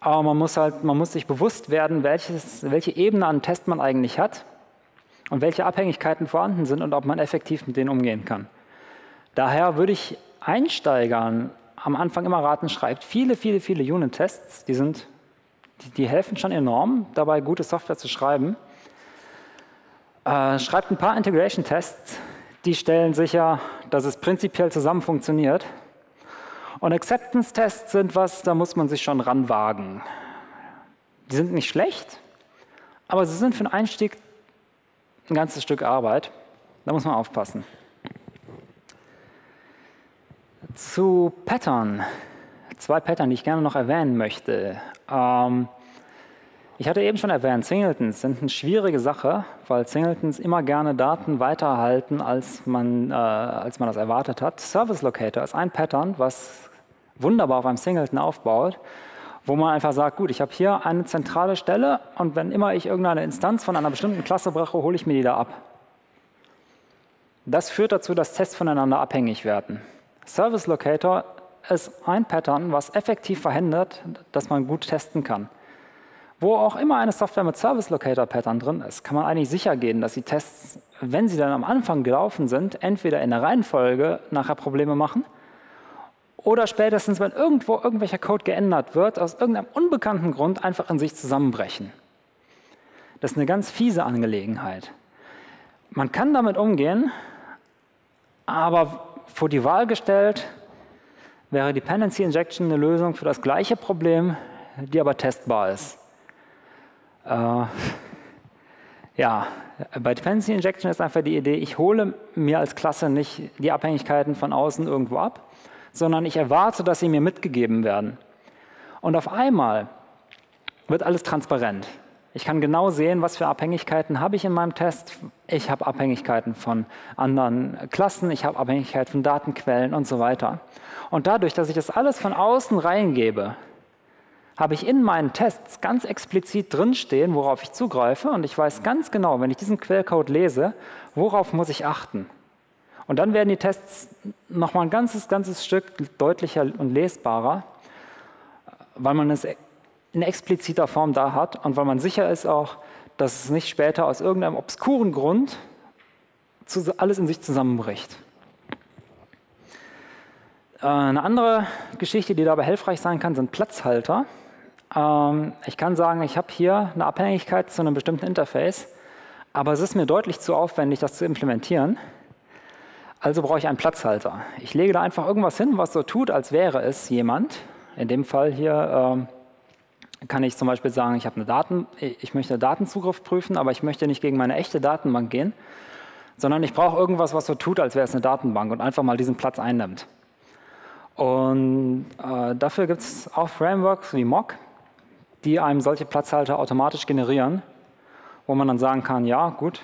aber man muss sich bewusst werden, welche Ebene an Test man eigentlich hat und welche Abhängigkeiten vorhanden sind und ob man effektiv mit denen umgehen kann. Daher würde ich Einsteigern am Anfang immer raten, schreibt viele, viele, viele Unit-Tests. Die helfen schon enorm dabei, gute Software zu schreiben. Schreibt ein paar Integration-Tests, die stellen sicher, dass es prinzipiell zusammen funktioniert. Und Acceptance-Tests sind was, da muss man sich schon ranwagen. Die sind nicht schlecht, aber sie sind für den Einstieg ein ganzes Stück Arbeit. Da muss man aufpassen. Zu Pattern. Zwei Pattern, die ich gerne noch erwähnen möchte. Ich hatte eben schon erwähnt, Singletons sind eine schwierige Sache, weil Singletons immer gerne Daten weiterhalten, als man das erwartet hat. Service Locator ist ein Pattern, was wunderbar auf einem Singleton aufbaut, wo man einfach sagt, gut, ich habe hier eine zentrale Stelle und wenn immer ich irgendeine Instanz von einer bestimmten Klasse brauche, hole ich mir die da ab. Das führt dazu, dass Tests voneinander abhängig werden. Service Locator ist ein Pattern, was effektiv verhindert, dass man gut testen kann. Wo auch immer eine Software mit Service Locator Pattern drin ist, kann man eigentlich sicher gehen, dass die Tests, wenn sie dann am Anfang gelaufen sind, entweder in der Reihenfolge nachher Probleme machen oder spätestens, wenn irgendwo irgendwelcher Code geändert wird, aus irgendeinem unbekannten Grund einfach in sich zusammenbrechen. Das ist eine ganz fiese Angelegenheit. Man kann damit umgehen, aber vor die Wahl gestellt, wäre Dependency Injection eine Lösung für das gleiche Problem, die aber testbar ist. Ja, bei Dependency Injection ist einfach die Idee, ich hole mir als Klasse nicht die Abhängigkeiten von außen irgendwo ab, sondern ich erwarte, dass sie mir mitgegeben werden. Und auf einmal wird alles transparent. Ich kann genau sehen, was für Abhängigkeiten habe ich in meinem Test. Ich habe Abhängigkeiten von anderen Klassen, ich habe Abhängigkeiten von Datenquellen und so weiter. Und dadurch, dass ich das alles von außen reingebe, habe ich in meinen Tests ganz explizit drinstehen, worauf ich zugreife. Und ich weiß ganz genau, wenn ich diesen Quellcode lese, worauf muss ich achten. Und dann werden die Tests nochmal ein ganzes Stück deutlicher und lesbarer, weil man es in expliziter Form da hat und weil man sicher ist auch, dass es nicht später aus irgendeinem obskuren Grund alles in sich zusammenbricht. Eine andere Geschichte, die dabei hilfreich sein kann, sind Platzhalter. Ich kann sagen, ich habe hier eine Abhängigkeit zu einem bestimmten Interface, aber es ist mir deutlich zu aufwendig, das zu implementieren. Also brauche ich einen Platzhalter. Ich lege da einfach irgendwas hin, was so tut, als wäre es jemand. In dem Fall hier kann ich zum Beispiel sagen, ich möchte Datenzugriff prüfen, aber ich möchte nicht gegen meine echte Datenbank gehen, sondern ich brauche irgendwas, was so tut, als wäre es eine Datenbank und einfach mal diesen Platz einnimmt. Und dafür gibt es auch Frameworks wie Mock, die einem solche Platzhalter automatisch generieren, wo man dann sagen kann, ja gut,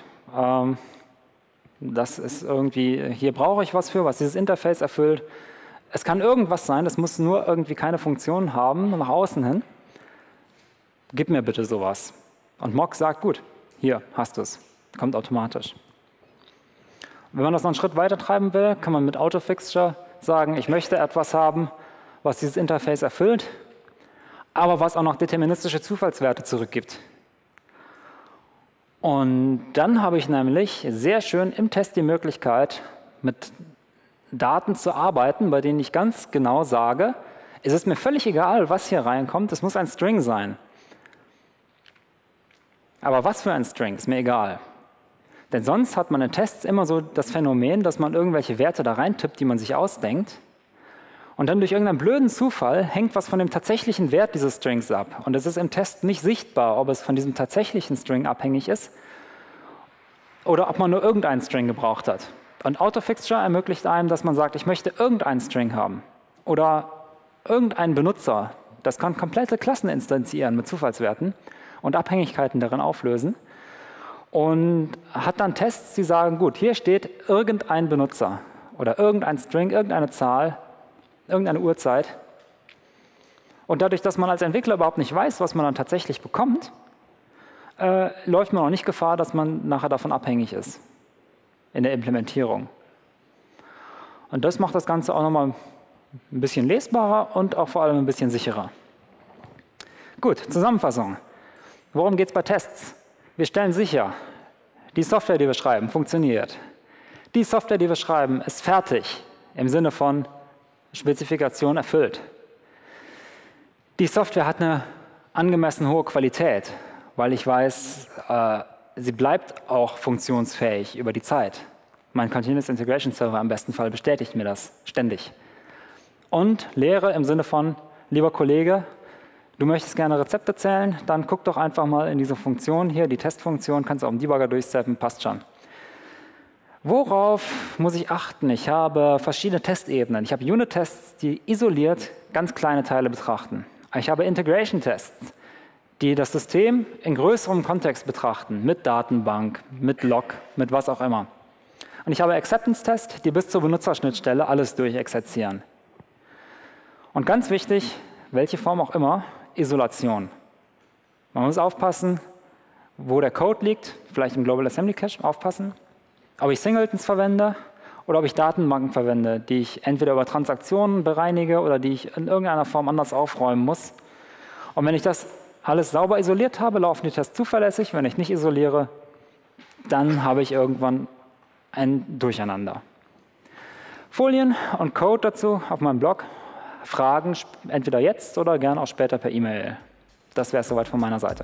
das ist irgendwie, hier brauche ich was für, was dieses Interface erfüllt. Es kann irgendwas sein, das muss nur irgendwie keine Funktion haben, nach außen hin. Gib mir bitte sowas. Und Mock sagt, gut, hier hast du es, kommt automatisch. Wenn man das noch einen Schritt weiter treiben will, kann man mit Autofixture sagen, ich möchte etwas haben, was dieses Interface erfüllt, aber was auch noch deterministische Zufallswerte zurückgibt. Und dann habe ich nämlich sehr schön im Test die Möglichkeit, mit Daten zu arbeiten, bei denen ich ganz genau sage, es ist mir völlig egal, was hier reinkommt, es muss ein String sein. Aber was für ein String, ist mir egal. Denn sonst hat man in Tests immer so das Phänomen, dass man irgendwelche Werte da reintippt, die man sich ausdenkt. Und dann durch irgendeinen blöden Zufall hängt was von dem tatsächlichen Wert dieses Strings ab. Und es ist im Test nicht sichtbar, ob es von diesem tatsächlichen String abhängig ist oder ob man nur irgendeinen String gebraucht hat. Und Autofixture ermöglicht einem, dass man sagt, ich möchte irgendeinen String haben oder irgendeinen Benutzer. Das kann komplette Klassen instanzieren mit Zufallswerten und Abhängigkeiten darin auflösen. Und hat dann Tests, die sagen, gut, hier steht irgendein Benutzer oder irgendein String, irgendeine Zahl, irgendeine Uhrzeit. Und dadurch, dass man als Entwickler überhaupt nicht weiß, was man dann tatsächlich bekommt, läuft man auch nicht Gefahr, dass man nachher davon abhängig ist in der Implementierung. Und das macht das Ganze auch nochmal ein bisschen lesbarer und auch vor allem ein bisschen sicherer. Gut, Zusammenfassung. Worum geht es bei Tests? Wir stellen sicher, die Software, die wir schreiben, funktioniert. Die Software, die wir schreiben, ist fertig, im Sinne von Spezifikation erfüllt. Die Software hat eine angemessen hohe Qualität, weil ich weiß, sie bleibt auch funktionsfähig über die Zeit. Mein Continuous Integration Server im besten Fall bestätigt mir das ständig. Und Lehre im Sinne von, lieber Kollege, du möchtest gerne Rezepte zählen, dann guck doch einfach mal in diese Funktion hier, die Testfunktion, kannst du auch im Debugger durchsteppen, passt schon. Worauf muss ich achten? Ich habe verschiedene Testebenen. Ich habe Unit-Tests, die isoliert ganz kleine Teile betrachten. Ich habe Integration-Tests, die das System in größerem Kontext betrachten, mit Datenbank, mit Log, mit was auch immer. Und ich habe Acceptance-Tests, die bis zur Benutzerschnittstelle alles durchexerzieren. Und ganz wichtig, welche Form auch immer, Isolation. Man muss aufpassen, wo der Code liegt, vielleicht im Global Assembly Cache aufpassen, ob ich Singletons verwende oder ob ich Datenbanken verwende, die ich entweder über Transaktionen bereinige oder die ich in irgendeiner Form anders aufräumen muss. Und wenn ich das alles sauber isoliert habe, laufen die Tests zuverlässig. Wenn ich nicht isoliere, dann habe ich irgendwann ein Durcheinander. Folien und Code dazu auf meinem Blog. Fragen entweder jetzt oder gern auch später per E-Mail. Das wäre es soweit von meiner Seite.